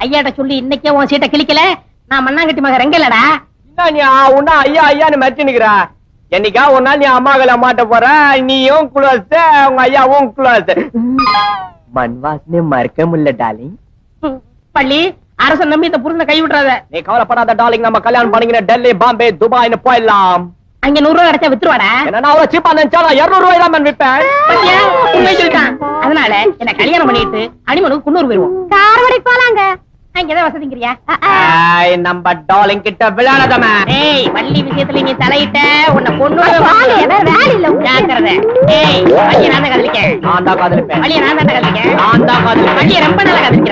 ஐயாட்ட சொல்லி இன்னைக்கே உன் சீட்டை கிளிக்கல. நான் மண்ணாங்கட்டி மகன் எங்கலடா? உன்னா ஐயா ஐயான்னு மறைச்சு நிக்கிறா. என்னைக்கா ஒரு நாள் நீ அம்மாக்களை மாட்ட போற. நீயும் குளோஸ், உங்க ஐயாவும் குளோஸ். மண்வாசனே மறக்க முடியல டார்லிங். பள்ளி அரசன் நம்பி இந்த புருஷனை கை விட்டுறாத. நீ கவலைப்படாத டார்லிங், நம்ம கல்யாணம் பண்ணிக்கிற டெல்லி, பாம்பே, துபாய்னு போயிடலாம். அங்க 100 ரூபாய் கிடைச்சா வித்துருவாடா? என்ன அவ்வளவு சீப்பா நினைச்சா? 200 ரூபாய் தான் விற்பேன். அதனால என்ன கல்யாணம் பண்ணிட்டு அனிமனுக்கு 300 போயிருவோம். காரவடை போலாங்க. அங்கதான் வசதிங்கிறியா? நம்ம டார்லிங் கிட்ட விளையாடாதமா. ஏய், வள்ளி விஷயத்துல நீ தலையிட்ட உன்னை பொண்ணுல வாளி எதா வேல இல்ல உட்கார்றதே. ஏய், வள்ளி நான் தான் காதலிக்கிறேன். நான் தான் காதலிப்பேன். வள்ளி நான் தான் காதலிக்கிறேன். நான் தான் காதலிக்கிறேன். வள்ளி ரொம்ப நாள் காதலிக்கிறேன்.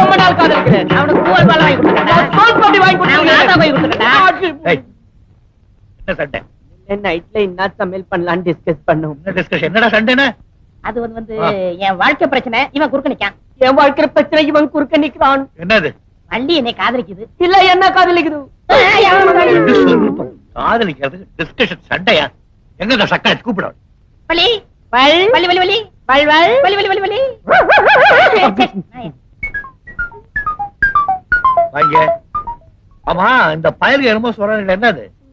நான் ரொம்ப நாள் காதலிக்கிறேன். அவனுக்கு கூல் பால் வாங்கி கொடுத்தடா. கூல் பால் வாங்கி கொடுத்தடா. நான் தான் போய் கொடுத்தடா. ஏய், என்ன சண்டை? என்ன நைட்ல என்ன சமையல் பண்ணலாம் டிஸ்கஸ் பண்ணோம். என்ன டிஸ்கஷன்? என்னடா சண்டைனா? அது வந்து என் வாழ்க்கை பிரச்சனை. இவன் குறுக்க நிக்கான். என் வாழ்க்கை பிரச்சனை இவன் குறுக்க நிக்கிறான். என்னது? வள்ளி என்னை காதலிக்குது. இல்ல, என்ன காதலிக்குது? காதலிக்கிறதுக்கு டிஸ்கஷன் சண்டையா? எங்க சக்காச்சு கூப்பிட? வள்ளி வள்ளி வள்ளி வள்ளி வள் வள் வள்ளி வள்ளி வள்ளி வள்ளி வாங்க. ஆமா, இந்த பயலுக்கு என்னமோ சொல்றாங்க. என்னது?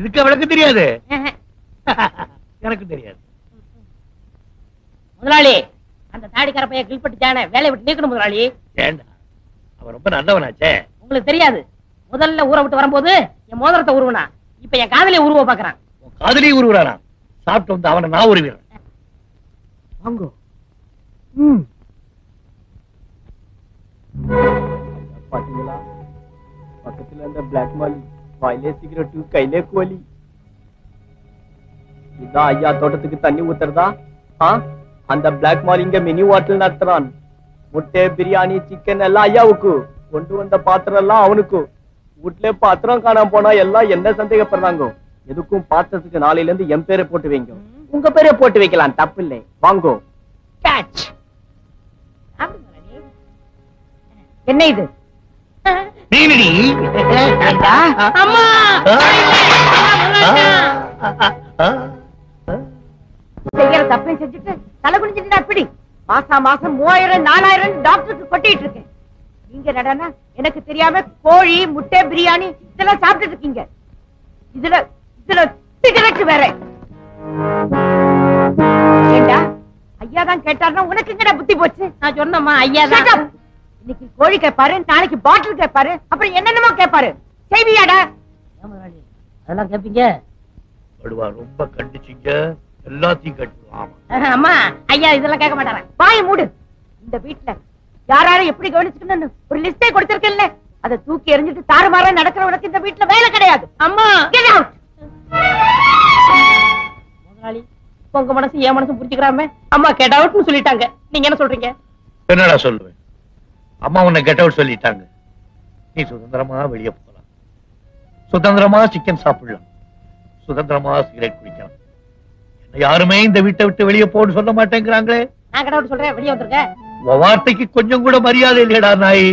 இதுக்கு அவளுக்கு தெரியாது, எனக்கு தெரியாது. முதலாளி, அந்த தாடிக்கார பைய கில்பட்டுச்சானே வேலையை விட்டு நீக்கணும் முதலாளி. ஏண்டா, அவன் ரொம்ப நல்லவனாச்சே. உங்களுக்கு தெரியாது, முதல்ல ஊரை விட்டு வரும்போது என் மோதிரத்தை உருவனா, இப்ப என் காதலியை உருவ பாக்குறான். காதலியை உருவுறானா? சாப்பிட்டு வந்து அவனை நான் உருவிறேன். வாங்கோ. பாத்தீங்களா, பக்கத்துல இருந்த பிளாக் மாலி வாயிலே சிகரெட்டு கையிலே கோலி. இதான் ஐயா தோட்டத்துக்கு தண்ணி ஊத்துறதா? அந்த பிளாக் மாலி இங்க மினி வாட்டல் நடத்துறான். முட்டை, பிரியாணி, சிக்கன் எல்லாம் ஐயாவுக்கு, கொண்டு வந்த பாத்திரம் எல்லாம் அவனுக்கு. வீட்டுல பாத்திரம் காணாம போனா எல்லாம் என்ன சந்தேகப்படுறாங்க. எதுக்கும் பாத்திரத்துக்கு நாளையில இருந்து என் பேரை போட்டு வைங்க. உங்க பேரை போட்டு வைக்கலாம், தப்பு இல்லை. வாங்கோ. என்ன இது? தப்பை செஞ்சுட்டு தலை குடிஞ்சிட்டு அப்படி மாசா மாசம் 3000 4000 டாக்டருக்கு கொட்டிட்டு இருக்கேன். நீங்க நடனா எனக்கு தெரியாம கோழி, முட்டை, பிரியாணி இதெல்லாம் சாப்பிட்டு இருக்கீங்க. இதுல இதுல சிகரெட் வேற. ஐயா தான் கேட்டாருன்னா உனக்கு எங்கடா புத்தி போச்சு? நான் சொன்னம்மா ஐயா தான். இன்னைக்கு கோழி கேட்பாரு, நாளைக்கு பாட்டில் கேட்பாரு, அப்புறம் என்னென்னமோ கேட்பாரு. செய்வியாடா? அதெல்லாம் கேட்பீங்க. ரொம்ப கண்டிச்சீங்க, எல்லாத்தையும் கேட்டுருவான். அம்மா ஐயா இதெல்லாம் கேட்க மாட்டாரா? வாய் மூடு. இந்த வீட்டுல யாராரும் எப்படி கவனிச்சுக்கணும்னு ஒரு லிஸ்டே கொடுத்திருக்கேன்ல, அதை தூக்கி எறிஞ்சிட்டு தாறுமாறா நடக்கிறவனுக்கு இந்த வீட்டுல வேலை கிடையாது. அம்மா முதலாளி, உங்க மனசு என் மனசும் புரிஞ்சுக்கிறாம அம்மா கெட் அவுட்னு சொல்லிட்டாங்க. நீங்க என்ன சொல்றீங்க? என்னடா சொல்லுவேன், அம்மா உன்னை கெட் அவுட் சொல்லிட்டாங்க. நீ சுதந்திரமா வெளியே போகலாம், சுதந்திரமா சிக்கன் சாப்பிடலாம், சுதந்திரமா சிகரெட் குடிக்கலாம். யாருமே இந்த வீட்டை விட்டு வெளியே போன்னு சொல்ல மாட்டேங்கிறாங்களே. நான் கெட் அவுட் சொல்றேன், வெளியே வந்துருக்கேன். உன் வார்த்தைக்கு கொஞ்சம் கூட மரியாதை இல்லையடா நாய்.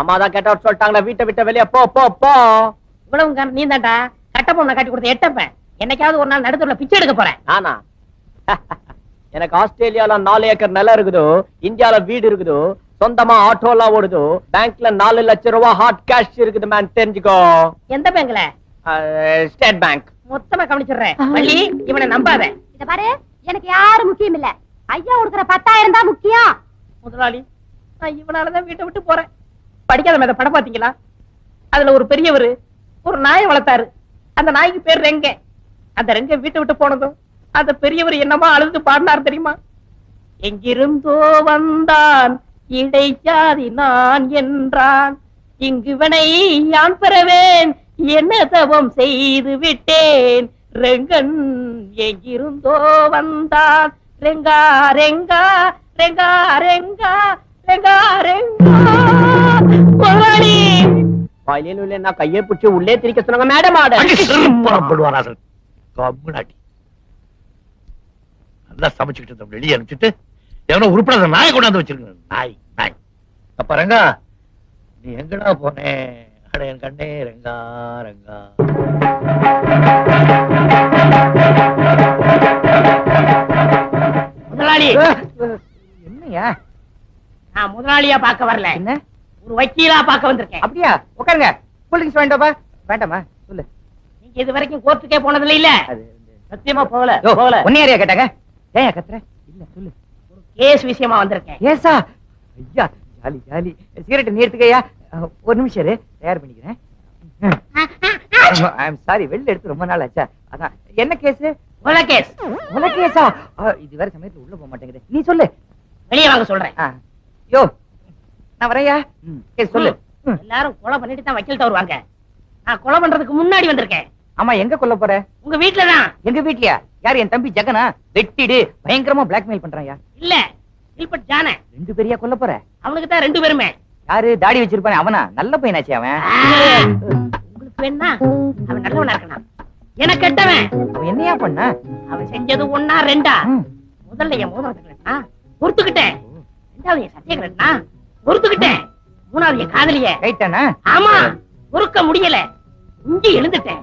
அம்மா தான் கெட் அவுட் சொல்லிட்டாங்களா, வீட்டை விட்டு வெளியே போ போ போ. இவ்வளவு நீ தான்டா கட்டப்போம்னா காட்டி கொடுத்த எட்டப்பேன். என்னைக்காவது ஒரு நாள் நடுத்துல பிச்சை எடுக்க போறேன் நானா? எனக்கு ஆஸ்திரேலியால 4 ஏக்கர் நிலம் இருக்குதோ, இந்தியால வீடு இருக்குதோ, சொந்தமா ஆட்டோ எல்லாம் ஓடுதோ, பேங்க்ல 4 லட்சம் ரூபாய் ஹாட் கேஷ் இருக்குது. மேன் தெரிஞ்சுக்கோ. எந்த பேங்க்ல? State Bank. மொத்தமா கவனிச்சிடுறேன். வள்ளி, இவனை நம்பாத. இத பாரு, எனக்கு யாரு முக்கியம் இல்ல, ஐயா கொடுக்குற 10,000 தான் முக்கியம். முதலாளி, நான் இவனாலதான் வீட்டை விட்டு போறேன். படிக்காத மேல படம் பாத்தீங்களா? அதுல ஒரு பெரியவர் ஒரு நாயை வளர்த்தாரு. அந்த நாய்க்கு பேர் ரெங்க. அந்த ரெங்க வீட்டை விட்டு போனதும் அந்த பெரியவர் என்னமா அழுது பாடினார் தெரியுமா? எங்கிருந்தோ வந்தான் இடைச்சாதி நான் என்றான், இங்குவனை யான் பெறவேன், என்ன தவம் செய்து விட்டேன். ரெங்கன் எங்கிருந்தோ வந்தான், ரெங்கா ரெங்கா ரெங்கா ரெங்கா ரெங்கா ரெங்கா. கையை பிடிச்சி உள்ளே திரிக்க சொன்னாங்க மேடம். ஆட முன்னாடி நல்லா சமைச்சுக்கிட்டு வெளியே அனுப்பிச்சுட்டு எவனோ உருப்படாத நாயை கொண்டாந்து வச்சிருக்கேன். நாய் நாய் அப்பா. ரெங்கா, நீ எங்கடா போனே? அட என் கண்ணே, ரெங்கா ரெங்கா. முதலாளி என்னையா? நான் முதலாளியா பார்க்க வரல, என்ன ஒரு வக்கீலா பார்க்க வந்திருக்கேன். அப்படியா? உட்காருங்க. போலீஸ் வேண்டாமா? வேண்டாமா சொல்லு. இது வரைக்கும் கோர்ட்டுக்கே போனதில்ல இல்ல? சத்தியமா போகல. போகல ஒன்னியாரியா கேட்டாங்க? ஏன் கத்துற? இல்ல சொல்லு. ஒரு கேஸ் விஷயமா வந்திருக்கேன். ஏசா ஐயா, ஜாலி ஜாலி. சிகரெட் நீர்த்துக்கையா, ஒரு நிமிஷம் இரு, தயார் பண்ணிக்கிறேன். ஐ அம் சாரி, வெளில எடுத்து ரொம்ப நாள் ஆச்சா. அதான் என்ன கேஸ்? கொலை கேஸ். கொலை கேஸா? இது வேற சமயத்துல உள்ள போக மாட்டேங்குது. நீ சொல்லு, வெளியே வாங்க சொல்றேன். யோ நான் வரையா, கேஸ் சொல்லு. எல்லாரும் கொலை பண்ணிட்டு தான் வக்கீல் தருவாங்க. நான் கொலை பண்றதுக்கு முன்னாடி வந்திருக்கேன். ஆமா, எங்க கொல்ல போற? உங்க வீட்டுலதான். எங்க வீட்லயா? யார்? என் தம்பி ஜெகனா வெட்டிடு பயங்கரமா பிளாக்மெயில் பண்றாயா? இல்ல கில்பட் ஜானே. ரெண்டு பேரையா கொல்ல போற? அவனுக்கு தான் ரெண்டு பேருமே. யாரு? தாடி வச்சிருப்பானே அவனா? நல்ல பையனாச்சே அவன். உங்களுக்கு வேணா அவன் நல்லவனா இருக்கணும், எனக்கு கெட்டவன். அவன் என்னையா பண்ண? அவன் செஞ்சது 1 2. முதல்ல என் மோதிரத்துக்குனா பொறுத்துக்கிட்டேன், 2வது என் சத்தியக்குனா பொறுத்துக்கிட்டேன், 3வது என் காதலியே ரைட்டானா? ஆமா, பொறுக்க முடியல, இங்கே எழுந்துட்டேன்.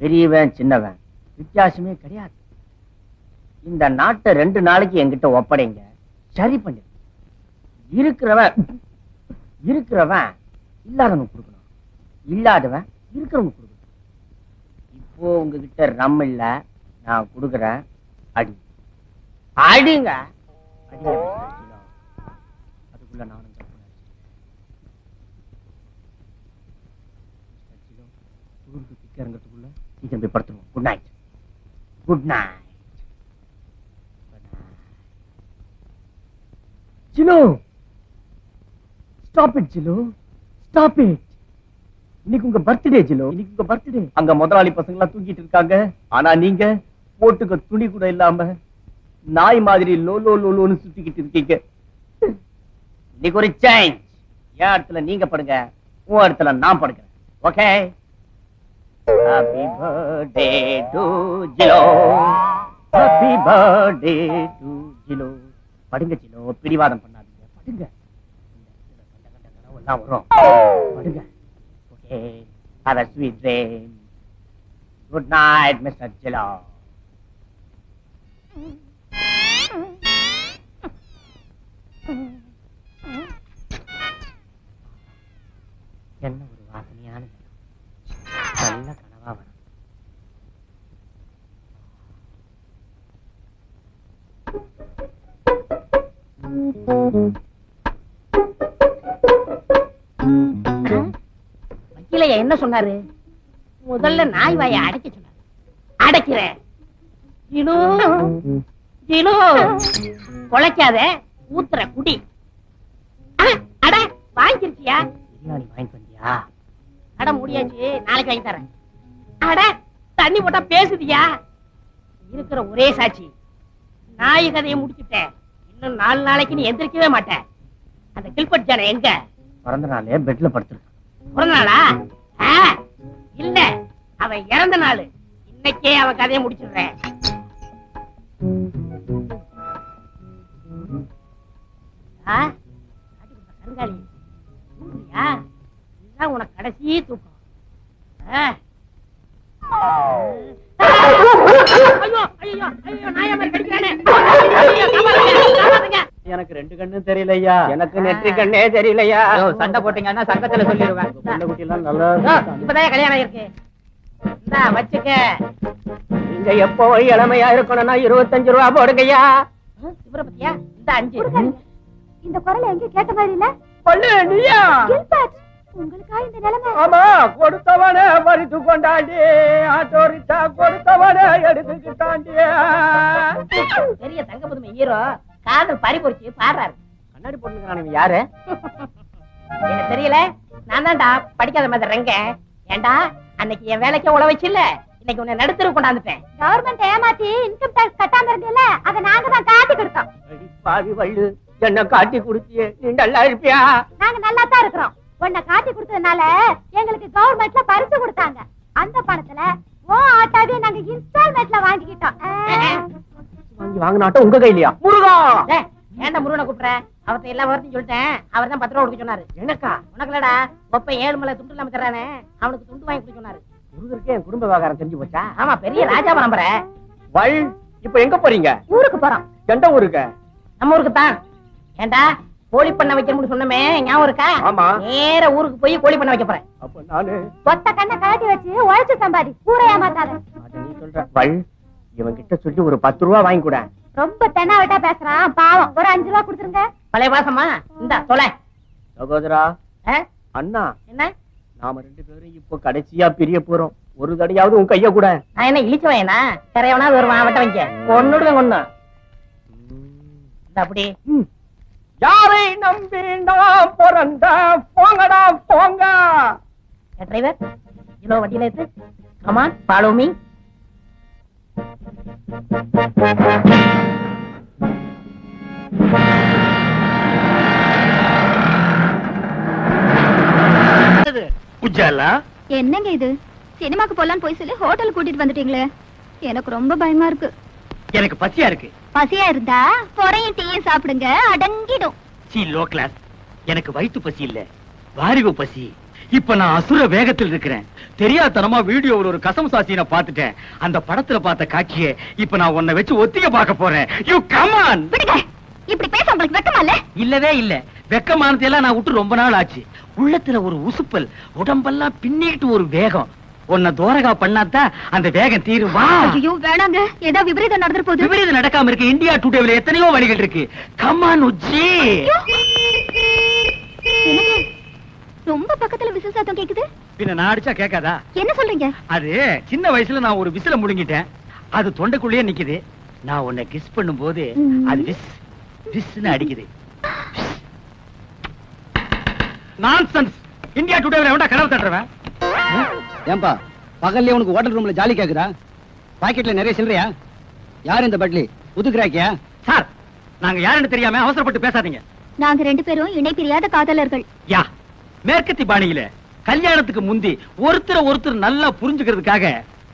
பெரியவன் சின்னவன் வித்தியாசமே கிடையாது. இந்த நாட்டை 2 நாளைக்கு என்கிட்ட ஒப்படைங்க, சரி பண்ணு. இருக்கிறவன் இல்லாதவனுக்கு கொடுக்கணும், இல்லாதவன் இருக்கிறவனுக்கு கொடுக்கணும். இப்போ உங்ககிட்ட ரம் இல்ல, நான் கொடுக்குறேன். அடி அடிங்க, அடிங்க. அதுக்குள்ள நானும் இறங்கிறதுக்குள்ள சீக்கிரம் போய் படுத்துருவோம். Good night, good night. Jilu, stop it, Jilu. Stop it. This is your birthday, Jilu. This is your birthday. You are the first person who is here. But you are not the first person who is here. I am the lowest person who is here. You are a change. You are the first person who is here. Okay? Happy birthday to Jilu. Happy birthday to Jilu. படுங்க ஜிலோ, பிடிவாதம் பண்ணாதீங்க. படுங்க, எல்லாம் வரும். படுங்க. Okay, have a sweet dream. Good night mister ஜிலோ. என்ன ஒரு வாசனையான நல்ல கனவா வரும். வக்கீலையா என்ன சொன்னாரு? முதல்ல நாய் வாயை அடைக்க சொன்னாரு. அடைக்கிறேன். ஜிலு ஜிலு குழைக்காத, ஊத்துற குடி. அட வாங்கிருச்சியா? பிரியாணி வாங்கி பண்ணியா? அட முடியாச்சு, நாளைக்கு வாங்கி தரேன். அட தண்ணி போட்டா பேசுதியா? இருக்கிற ஒரே சாட்சி நாய் கதையை முடிச்சுட்டேன். இன்னும் 4 நாளைக்கு நீ எந்திரிக்கவே மாட்டேன். அந்த கில்பட் ஜான எங்க? பிறந்த நாளே பெட்ல படுத்துருக்கு. பிறந்த நாளா? இல்ல, அவன் இறந்த நாள். இன்னைக்கே அவன் கதையை முடிச்சிடுறேன். கருங்காலி தூங்குறியா? இதுதான் உனக்கு கடைசி தூக்கம். எனக்கு 2 கண்ணும் தெரியலையா? எனக்கு நெற்றி கண்ணே தெரியலையா? சண்டை போட்டீங்கன்னா சங்கத்துல சொல்லிடுவேன். இப்பதான் கல்யாணம் இருக்கு, வச்சுக்க. நீங்க எப்போ இளமையா இருக்கணும்னா 25 ரூபா போடுங்கய்யா. இவரை பத்தியா? இந்த 5. இந்த குரலை எங்க கேட்ட மாதிரி இல்ல? நீயா உங்களுக்கா இந்த நிலைமை? ஆமா, கொடுத்தவன பறித்து கொண்டாண்டி, ஆட்டோரிச்சா கொடுத்தவன எடுத்துக்கிட்டாண்டி. பெரிய தங்கபதுமை ஹீரோ காதல் பறி பொறிச்சு பாடுறாரு. கண்ணாடி போட்டுக்கிறான். யாரு என்ன தெரியல? நான் தான்டா படிக்காத மாதிரி ரெங்க. ஏண்டா அன்னைக்கு என் வேலைக்கே உழ வச்சு இல்ல, இன்னைக்கு உன்னை நடுத்தர கொண்டாந்துட்டேன். கவர்மெண்ட் ஏமாத்தி இன்கம் டாக்ஸ் கட்டாம இருந்தீல்ல, அதை நாங்க தான் காட்டி கொடுத்தோம். பாவி வள்ளு, என்ன காட்டி கொடுத்தியே? நீ நல்லா இருப்பியா? நாங்க நல்லா தான் இருக்கிறோம். உன்னை காட்டி கொடுத்ததுனால எங்களுக்கு கவர்மெண்ட்ல பரிசு கொடுத்தாங்க. அந்த பணத்துல ஓ ஆட்டாவே நாங்க இன்ஸ்டால்மெண்ட்ல வாங்கிக்கிட்டோம். வாங்கி வாங்கின ஆட்டோ உங்க கையிலயா? முருகா, ஏன்டா முருகனை கூப்பிடுற? அவர்கிட்ட எல்லா வார்த்தையும் சொல்லிட்டேன். அவர் தான் 10 ரூபா கொடுக்க சொன்னாரு. எனக்கா? உனக்குலடா. ஒப்ப 7 மலை துண்டு இல்லாம தர்றானே, அவனுக்கு துண்டு வாங்கி கொடுக்க சொன்னாரு. முருகருக்கே என் குடும்ப விவகாரம் தெரிஞ்சு போச்சா? ஆமா, பெரிய ராஜாவை நம்புற வள். இப்ப எங்க போறீங்க? ஊருக்கு போறோம். எந்த ஊருக்கு? நம்ம ஊருக்கு தான். ஏண்டா கோழி பண்ண வைக்கணும்னு சொன்னமே, ஞாபகம் இருக்கா? ஆமா, நேர ஊருக்கு போய் கோழி பண்ண வைக்க போறேன். அப்ப நானு ஒத்த கண்ணை கழட்டி வச்சு உழைச்சு சம்பாதி, கூரையா மாத்தாத. அது நீ சொல்ற வள். இவன் கிட்ட சொல்லி ஒரு 10 ரூபா வாங்கி கூட. ரொம்ப தென்னாவட்டா பேசுறான், பாவம். ஒரு 5 ரூபா கொடுத்துருங்க. பழைய பாசமா இந்த தொலை சகோதரா அண்ணா. என்ன நாம 2 பேரும் இப்போ கடைசியா பிரிய போறோம். ஒரு தடையாவது உன் கைய கூட. நான் என்ன இழிச்சவேனா? கரையவனா வருவான், வட்ட வைங்க ஒன்னுடுவேன் ஒண்ணு. அப்படி யாரை நம்பி நான் பிறந்த? போங்கடா போங்க. டிரைவர் இவ்வளோ வண்டியில இருக்கு. Come on, follow me. என்னங்க இது? சினிமாக்கு போலான்னு போய் சொல்லி ஹோட்டல் கூட்டிட்டு வந்துட்டீங்களே, எனக்கு ரொம்ப பயமா இருக்கு. எனக்கு பசியா இருக்கு. பசியா இருந்தா பொறையும் டீயும் சாப்பிடுங்க, அடங்கிடும். சீ லோ கிளாஸ், எனக்கு வயிற்று பசி இல்ல, வாரிவு பசி. இப்ப நான் அசுர வேகத்தில் இருக்கிறேன். தெரியாதனமா வீடியோவில் ஒரு கசம் சாசியை பார்த்துட்டேன். அந்த படத்துல பார்த்த காட்சியை இப்ப நான் உன்னை வச்சு ஒத்திய பார்க்க போறேன். You come on. விடுங்க, இப்படி பேச உங்களுக்கு வெக்கமா இல்ல? இல்லவே இல்ல. வெக்கமானதெல்லாம் நான் விட்டு ரொம்ப நாள் ஆச்சு. உள்ளத்துல ஒரு உசுப்பல், உடம்பெல்லாம் பின்னிட்டு ஒரு வேகம். உன்னை தோரகா பண்ணாதான் அந்த வேகம் தீருவா. ஐயோ வேணாங்க, ஏதோ விபரீதம் நடந்துட்டு போகுது. விபரீதம் நடக்காம இருக்கு. இந்தியா டுடேல எத்தனையோ வழிகள் இருக்கு. கமான் உச்சி. ரொம்ப பக்கத்துல விசில் சத்தம் கேக்குது. பின்ன நான் அடிச்சா கேட்காதா? என்ன சொல்றீங்க? அது சின்ன வயசுல நான் ஒரு விசில முழுங்கிட்டேன், அது தொண்டைக்குள்ளேயே நிக்குது. நான் உன்னை கிஸ் பண்ணும் போது அது விஸ் விஸ்னு அடிக்குது. நான்சென்ஸ். இந்தியா டுடேல எவன்டா கனவு தட்டுறவன்? ஏம்பா பகல்ல உனக்கு ஹோட்டல் ரூம்ல ஜாலி கேக்குதா? பாக்கெட்ல நிறைய சில்லறையா? யார் இந்த பட்லி? புதுக்கிராக்கியா? சார் நாங்க யாருன்னு தெரியாம அவசரப்பட்டு பேசாதீங்க. நாங்க ரெண்டு பேரும் இணை பிரியாத காதலர்கள். யா மேற்கத்தி பாணியில கல்யாணத்துக்கு முந்தி ஒருத்தர ஒருத்தர் நல்லா புரிஞ்சுக்கிறதுக்காக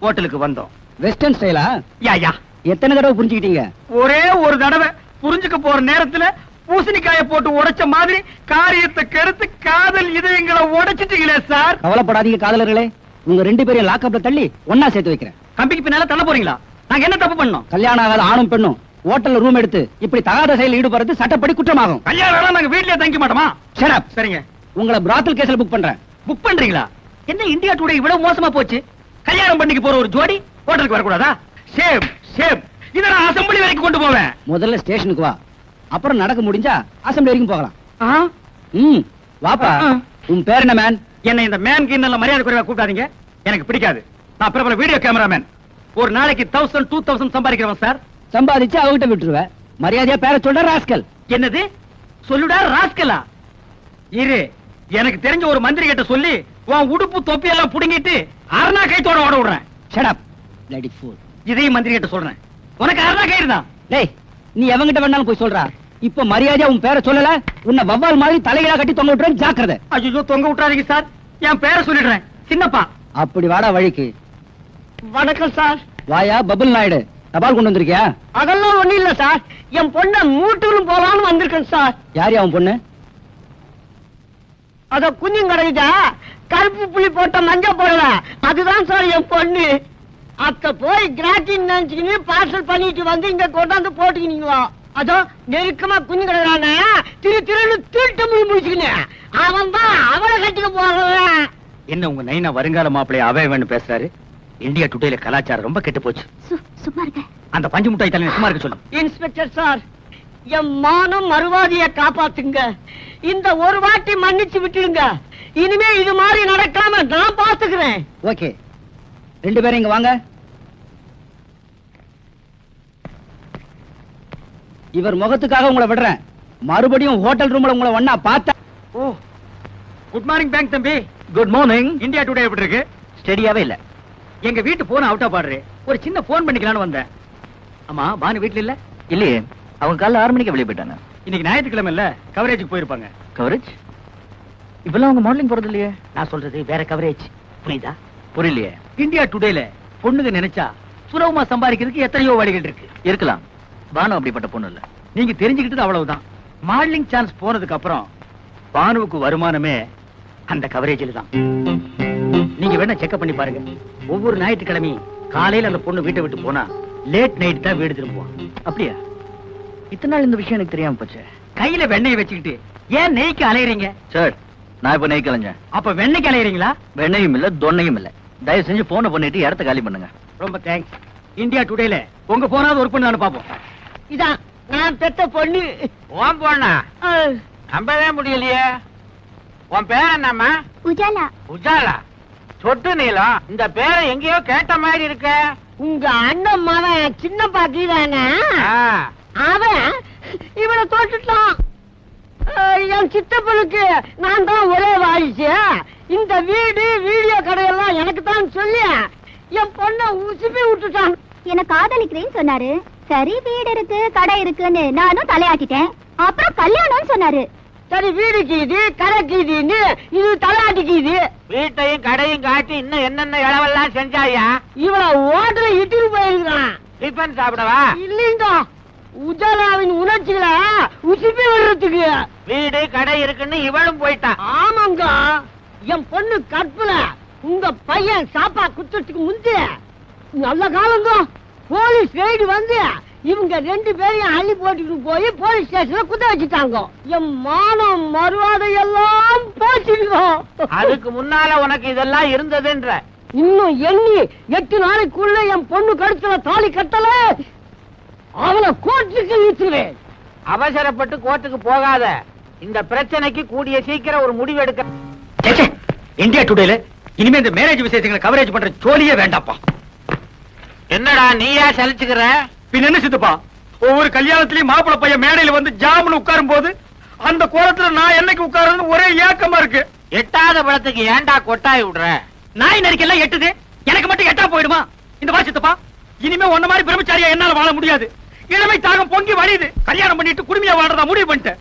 ஹோட்டலுக்கு வந்தோம். வெஸ்டர்ன் ஸ்டைலா? யா யா. எத்தனை தடவை புரிஞ்சுக்கிட்டீங்க? ஒரே ஒரு தடவை. புரிஞ்சுக்க போற நேரத்துல பூசணிக்காயை போட்டு உடைச்ச மாதிரி காரியத்தை கெடுத்து காதல் இதயங்களை உடைச்சிட்டீங்களே சார். கவலைப்படாதீங்க காதலர்களே, உங்க ரெண்டு பேரையும் லாக்அப்ல தள்ளி ஒன்னா சேர்த்து வைக்கிறேன். கம்பிக்கு பின்னால தள்ள போறீங்களா? நாங்க என்ன தப்பு பண்ணோம்? கல்யாணம் ஆகாத ஆணும் பெண்ணும் ஹோட்டல்ல ரூம் எடுத்து இப்படி தகாத செயல் ஈடுபடுறது சட்டப்படி குற்றமாகும். கல்யாணம் நாங்க வீட்லயே தங்கி மாட்டோமா? சரி சரிங்க, உங்களை பிராத்தல் கேஸ்ல புக் பண்றேன். புக் பண்றீங்களா? என்ன இந்தியா டுடே இவ்வளவு மோசமா போச்சு? கல்யாணம் பண்ணிக்கு போற ஒரு ஜோடி ஹோட்டலுக்கு வரக்கூடாதா? Same same. இத நான் அசம்பிளி வரைக்கும் கொண்டு போவேன். முதல்ல ஸ்டேஷனுக்கு வா, அப்புறம் நடக்க முடிஞ்சா அசம்பிளி வரைக்கும் போகலாம். ம் வாப்பா. உன் பேர் என்ன மேன்? என்ன இந்த மேன் கீழ நல்ல மரியாதை குறைவா கூப்பிடாதீங்க, எனக்கு பிடிக்காது. நான் பிரபல வீடியோ கேமராமேன். ஒரு நாளைக்கு 1000 2000 சம்பாதிக்கிறவன் சார். சம்பாதிச்சு அவகிட்ட விட்டுருவேன். மரியாதையா பேர சொல்ற ராஸ்கல். என்னது சொல்லுடா ராஸ்கலா? இரு, எனக்கு தெரிஞ்ச ஒரு மந்திரி கிட்ட சொல்லி உன் உடுப்பு தொப்பியெல்லாம் புடுங்கிட்டு அரணா கைத்தோட ஓட விடுறேன். Shut up bloody fool. இதையும் மந்திரி கிட்ட சொல்றேன், உனக்கு அரணா கயிறு தான். டேய் நீ எவங்கிட்ட வேணாலும் போய் சொல்றா. இப்ப மரியாதையா உன் பேரை சொல்லல, உன்னை வவ்வால் மாதிரி தலையில கட்டி தொங்க விட்டுறேன், ஜாக்கிரதை. ஐயோ தொங்க விட்டுறாதீங்க சார், என் பேரை சொல்லிடுறேன். சின்னப்பா. அப்படி வாடா வழிக்கு. வணக்கம் சார். வாயா பபுல் நாயுடு. தபால் கொண்டு வந்திருக்கியா? அதெல்லாம் ஒண்ணு இல்ல சார், என் பொண்ணை மூட்டூரும் போலான்னு வந்திருக்கேன் சார். யார் அவன் பொண்ணு? அத குஞ்சு கிடைச்சா கருப்பு புளி போட்ட மஞ்ச போடல, அதுதான் சார் என் பொண்ணு. அத்த போய் கிராட்டின் நினைச்சுக்கின்னு பார்சல் பண்ணிட்டு வந்து இங்க கொண்டாந்து போட்டுக்கினீங்களா? அதோ நெருக்கமா குஞ்சு கிடைக்கிறான திரு திருன்னு திருட்டு முடி முடிச்சுக்கினேன். அவன் தான் அவளை கட்டிக்க போறவன். என்ன உங்க நைனா வருங்கால மாப்பிள்ளைய அவைவன்னு பேசுறாரு? இந்தியா டுடேல கலாச்சாரம் ரொம்ப கெட்டு போச்சு. சும்மா இருக்க. அந்த பஞ்சு முட்டாய் தலைவன் சும்மா இருக்க சொல்லு. இன்ஸ்பெக்டர் சார், என் மானம் மறுவாதிய காப்பாத்துங்க. இந்த ஒரு வாட்டி மன்னிச்சு விட்டுடுங்க. இனிமே இது மாதிரி நடக்காம நான் பாத்துக்கிறேன். ஓகே, ரெண்டு பேரும் இங்க வாங்க. இவர் முகத்துக்காக உங்களை விடுறேன். மறுபடியும் ஹோட்டல் ரூம்ல உங்களை ஒண்ணா பார்த்தா. ஓ குட் மார்னிங் பேங்க் தம்பி. Good morning. இந்தியா டுடே எப்படி இருக்கு? ஸ்டெடியாவே இல்ல. எங்க வீட்டு போன் அவுட்டா பாடுற, ஒரு சின்ன போன் பண்ணிக்கலாம்னு வந்தேன். ஆமா பானு வீட்டுல இல்ல? இல்லையே, அவங்க காலைல 6 மணிக்கு வெளியே போயிட்டாங்க. இன்னைக்கு ஞாயிற்றுக்கிழமை இல்ல, கவரேஜுக்கு போயிருப்பாங்க. கவரேஜ்? இப்பெல்லாம் அவங்க மாடலிங் போறது இல்லையே. நான் சொல்றது வேற கவரேஜ், புரியுதா? புரியலையே. இந்தியா டுடேல பொண்ணுங்க நினைச்சா சுலபமா சம்பாதிக்கிறதுக்கு எத்தனையோ வழிகள் இருக்கு. இருக்கலாம், பானு அப்படிப்பட்ட பொண்ணு இல்ல. நீங்க தெரிஞ்சுக்கிட்டது அவ்வளவுதான். மாடலிங் சான்ஸ் போனதுக்கு அப்புறம் பானுவுக்கு வருமானமே அந்த கவரேஜில் தான். நீங்க வேணா செக்அப் பண்ணி பாருங்க. ஒவ்வொரு ஞாயிற்றுக்கிழமையும் காலையில அந்த பொண்ணு வீட்டை விட்டு போனா லேட் நைட் தான் வீடு திரும்புவான். அப்படியா? இத்தனை நாள் இந்த விஷயம் எனக்கு தெரியாம போச்சு. கையில வெண்ணெய் வச்சுக்கிட்டு ஏன் நெய்க்கு அலையறீங்க? சார் நான் இப்ப நெய் கலைஞ்சேன். அப்ப வெண்ணெய்க்கு அலையறீங்களா? வெண்ணையும் இல்ல தொன்னையும் இல்ல. தயவு செஞ்சு போனை பண்ணிட்டு இடத்த காலி பண்ணுங்க. ரொம்ப தேங்க்ஸ். இந்தியா டுடேல உங்க போனாவது ஒர்க் பண்ணலான்னு பாப்போம். இதான் நான் பெத்த பொண்ணு. ஓம் போனா நம்பவே முடியலையே. உன் பேர் என்னம்மா? உஜாலா. உஜாலா சொட்டு நீளம். இந்த பேரை எங்கேயோ கேட்ட மாதிரி இருக்க. உங்க அண்ணன் மகன் சின்ன பாக்கிதானே, அவன் இவனை தோட்டுட்டான். என் சித்தப்பனுக்கு நான் தான் ஒரே வாரிசு. இந்த வீடு வீடியோ கடையெல்லாம் எனக்கு தான் சொல்லி என் பொண்ணை உசுப்பி விட்டுட்டான். என்ன காதலிக்கிறேன்னு சொன்னாரு. சரி வீடு இருக்கு கடை இருக்குன்னு நானும் தலையாட்டிட்டேன். அப்புறம் கல்யாணம்னு சொன்னாரு. சரி வீடு கீது கடை கீதுன்னு இது தலையாட்டிக்குது. வீட்டையும் கடையும் காட்டி இன்னும் என்னென்ன இளவெல்லாம் செஞ்சாயா? இவளை ஓட்டல இட்டிட்டு போயிருக்கான். டிஃபன் சாப்பிடவா? இல்லீங்க, உஜாலாவின் உணர்ச்சிகளை உசுப்பி விடுறதுக்கு. வீடு கடை இருக்குன்னு இவளும் போயிட்டான். ஆமாங்க, என் பொண்ணு கற்புல உங்க பையன் சாப்பா குத்துறதுக்கு முந்தி நல்ல காலங்க போலீஸ் ரெய்டு வந்து இவங்க ரெண்டு பேரையும் அள்ளி போட்டுட்டு போய் போலீஸ் ஸ்டேஷன்ல குத்த வச்சுட்டாங்க. என் மானம் மறுவாதை எல்லாம் போச்சுடுவோம். அதுக்கு முன்னால உனக்கு இதெல்லாம் இருந்ததுன்ற இன்னும் எண்ணி 8 நாளைக்குள்ள என் பொண்ணு கழுத்துல தாலி கட்டல அவளை கோர்ட்டுக்கு வீசுவேன். அவசரப்பட்டு கோர்ட்டுக்கு போகாத. இந்த பிரச்சனைக்கு கூடிய சீக்கிரம் ஒரு முடிவு எடுக்க. இந்தியா டுடேல இனிமே இந்த மேரேஜ் விசேஷங்களை கவரேஜ் பண்ற ஜோலியே வேண்டாப்பா. என்னடா நீயா சலிச்சுக்கிற? பின் என்ன சித்துப்பா, ஒவ்வொரு கல்யாணத்திலயும் மாப்பிள்ள பையன் மேடையில வந்து ஜாமுன்னு உட்காரும் போது அந்த கோலத்துல நான் என்னைக்கு உட்கார்றது ஒரே ஏக்கமா இருக்கு. எட்டாத பழத்துக்கு ஏண்டா கொட்டாய் விடுற? நாய் நரிக்கெல்லாம் எட்டுது, எனக்கு மட்டும் எட்டா போயிடுமா? இந்த மாதிரி சித்தப்பா, இனிமே ஒன்ன மாதிரி பிரம்மச்சாரியா என்னால வாழ முடியாது. இளமை தாகம் பொங்கி வழியுது. கல்யாணம் பண்ணிட்டு குடுமையா வாழ்றதா முடிவு பண்ணிட்டேன்.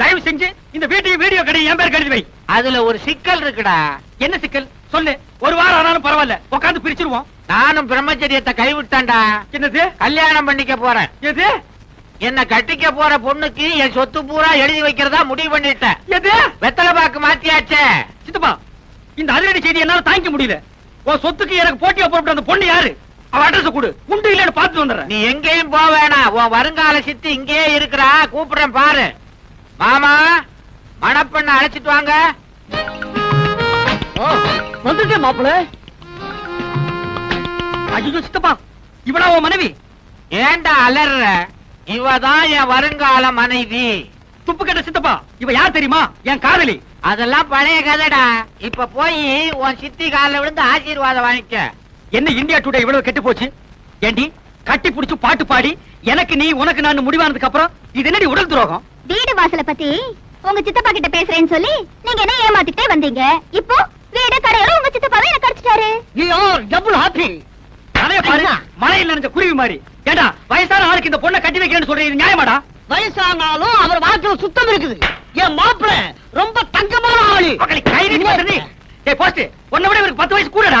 தயவு செஞ்சு இந்த வீட்டையும் வீடியோ கடையும் என் பேர் கழுதி வை. அதுல ஒரு சிக்கல் இருக்குடா. என்ன சிக்கல் சொல்லு. ஒரு வாரம் ஆனாலும் பரவாயில்ல, உட்காந்து பிரிச்சிருவோம். நானும் பிரம்மச்சரியத்தை கைவிட்டான்டா. என்னது? கல்யாணம் பண்ணிக்க போறேன். எது? என்ன கட்டிக்க போற பொண்ணுக்கு என் சொத்து பூரா எழுதி வைக்கிறதா முடிவு பண்ணிட்டேன். எது? வெத்தலை பாக்கு மாத்தியாச்சே. சித்தப்பா, இந்த அதிரடி செய்தி என்னால தாங்கிக்க முடியல. உன் சொத்துக்கு எனக்கு போட்டியா போறப்பட்ட அந்த பொண்ணு யாரு? அவ அட்ரஸ் கொடு, உண்டு இல்லன்னு பாத்துட்டு வந்துடுறேன். நீ எங்கேயும் போக வேணாம். உன் வருங்கால சித்தி இங்கேயே இருக்கிறா, கூப்பிடுறேன் பாரு. மாமா, மணப்பெண்ண அழைச்சிட்டு வாங்க. வந்துட்டேன் மாப்பிள்ள. ஐயோ சித்தப்பா, இவளா உன் மனைவி? ஏண்டா அலர்ற? இவதான் என் வருங்கால மனைவி. துப்பு கட்ட சித்தப்பா, இவ யார் தெரியுமா? என் காதலி. அதெல்லாம் பழைய கதைடா. இப்ப போய் உன் சித்தி காலில விழுந்து ஆசீர்வாதம் வாங்கிக்க. என்ன இந்தியா டுடே இவ்வளவு கெட்டு போச்சு? ஏண்டி கட்டி புடிச்சு பாட்டு பாடி எனக்கு நீ உனக்கு நான் முடிவானதுக்கு அப்புறம் இது என்னடி உடல் துரோகம்? வீடு வாசல பத்தி உங்க சித்தப்பா கிட்ட பேசுறேன்னு சொல்லி நீங்க என்ன ஏமாத்திட்டே வந்தீங்க. இப்போ வீடு கடையில உங்க சித்தப்பாவை என்ன கடிச்சிட்டாரு. You are double happy. அடைய பாருங்க, மலையில இருந்த குருவி மாதிரி. ஏண்டா வயசான ஆளுக்கு இந்த பொண்ணை கட்டி வைக்கிறேன்னு சொல்றீங்க, நியாயமாடா? வயசானாலும் அவர் வாக்குல சுத்தம் இருக்குது. என் மாப்பிள ரொம்ப தங்கமான ஆளு. கை நீ டேய் போஸ்ட், உன்னை விட இவருக்கு 10 வயசு கூடடா.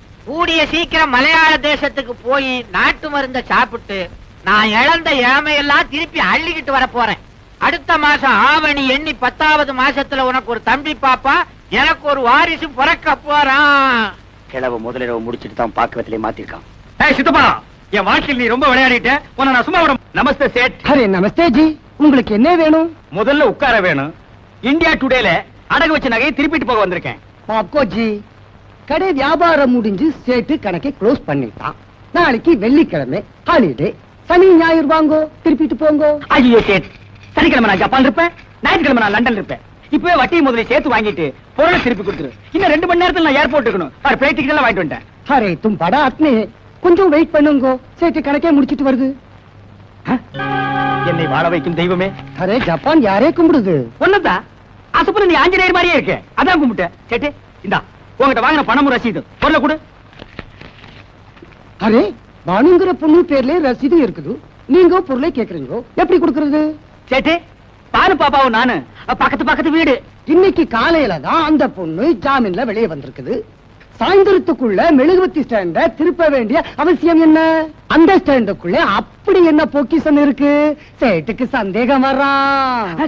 கூடிய சீக்கிரம் மலையாள தேசத்துக்கு போய் நாட்டு மருந்த சாப்பிட்டு நான் இழந்த ஏமையெல்லாம் திருப்பி அள்ளிக்கிட்டு வர போறேன். அடுத்த மாசம் ஆவணி எண்ணி 10ஆவது மாசத்துல உனக்கு ஒரு தம்பி பாப்பா, எனக்கு ஒரு வாரிசு பிறக்க போறான். கிழவு முதலிரவு முடிச்சிட்டு தான் பாக்குவத்திலே மாத்திருக்கான். சித்தப்பா, என் வாழ்க்கையில் நீ ரொம்ப விளையாடிட்ட. உன நான் சும்மா விட. நமஸ்தே சேட். அரே நமஸ்தே ஜி. உங்களுக்கு என்ன வேணும்? முதல்ல உட்கார வேணும். இந்தியா டுடேல அடகு வச்ச நகையை திருப்பிட்டு போக வந்திருக்கேன். பாப்கோ ஜி, கடை வியாபாரம் முடிஞ்சு சேட்டு கணக்கை க்ளோஸ் பண்ணிட்டான். நாளைக்கு வெள்ளிக்கிழமை ஹாலிடே, சனி ஞாயிறு வாங்கோ திருப்பிட்டு போங்கோ. ஐயோ சேட், சனிக்கிழமை நான் ஜப்பான் இருப்பேன், ஞாயிற்றுக்கிழமை நான் லண்டன் இருப்பேன். இப்பவே வட்டியை முதலில் சேர்த்து வாங்கிட்டு பொருளை திருப்பி கொடுத்துரு. இன்னும் 2 மணி நேரத்தில் நான் ஏர்போர்ட் இருக்கணும். பாரு பிளைட் டிக்கெட் எல்லாம் வாங்கிட்டு வந்துட்டேன். அரே தும் படா அத்னே, கொஞ்சம் வெயிட் பண்ணுங்க, சேட்டு கணக்கே முடிச்சிட்டு வருது. என்னை வாழ வைக்கும் தெய்வமே. அரே ஜப்பான் யாரே கும்பிடுது? ஒன்னதா அசுப்பன, நீ ஆஞ்சநேயர் மாதிரியே இருக்க, அதான் கும்பிட்டேன். சேட்டு இந்தா உங்ககிட்ட வாங்கின பணமும் ரசீதும் பொருளை கொடு. அரே பானுங்கிற பொண்ணு பேர்ல ரசீது இருக்குது, நீங்க பொருளை கேக்குறீங்க, எப்படி கொடுக்கறது? சேட்டு பாரு, பாப்பாவும் நானு பக்கத்து பக்கத்து வீடு. இன்னைக்கு காலையில தான் அந்த பொண்ணு ஜாமீன்ல வெளியே வந்திருக்குது. சாயந்தரத்துக்குள்ள மெழுகுவத்தி ஸ்டாண்ட திருப்ப வேண்டிய அவசியம் என்ன? அந்த ஸ்டாண்டுக்குள்ள அப்படி என்ன பொக்கிஷன் இருக்கு? சேட்டுக்கு சந்தேகம் வரா.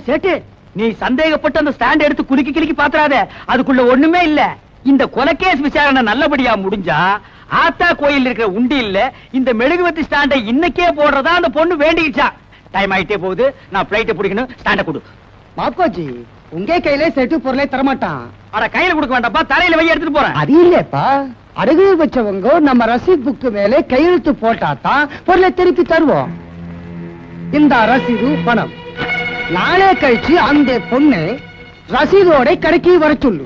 சேட்டு, நீ சந்தேகப்பட்டு அந்த ஸ்டாண்ட் எடுத்து குலுக்கி கிளிக்கி பாத்துறாத, அதுக்குள்ள ஒண்ணுமே இல்ல. இந்த கொலைகேஸ் விசாரணை நல்லபடியா முடிஞ்சா ஆத்தா கோயில் இருக்கிற உண்டி இல்ல இந்த மெழுகுவத்தி ஸ்டாண்டை இன்னைக்கே போடுறதா அந்த பொண்ணு வேண்டிக்கிச்சா. டைம் ஆயிட்டே போகுது, நான் பிளைட்டை பிடிக்கணும். ஸ்டாண்ட கொடு. பாப்கோஜி, உங்க கையில செட்டு பொருளை தரமாட்டான். அட கையில கொடுக்க வேண்டாப்பா, தலையில வைய எடுத்துட்டு போறேன். அது இல்லப்பா, அடகு வச்சவங்க நம்ம ரசீது புக்கு மேலே கையெழுத்து போட்டாதான் பொருளை திருப்பி தருவோம். இந்த ரசீது பணம் நாளே கழிச்சு அந்த பொண்ணு ரசீதோட கடைக்கு வர சொல்லு,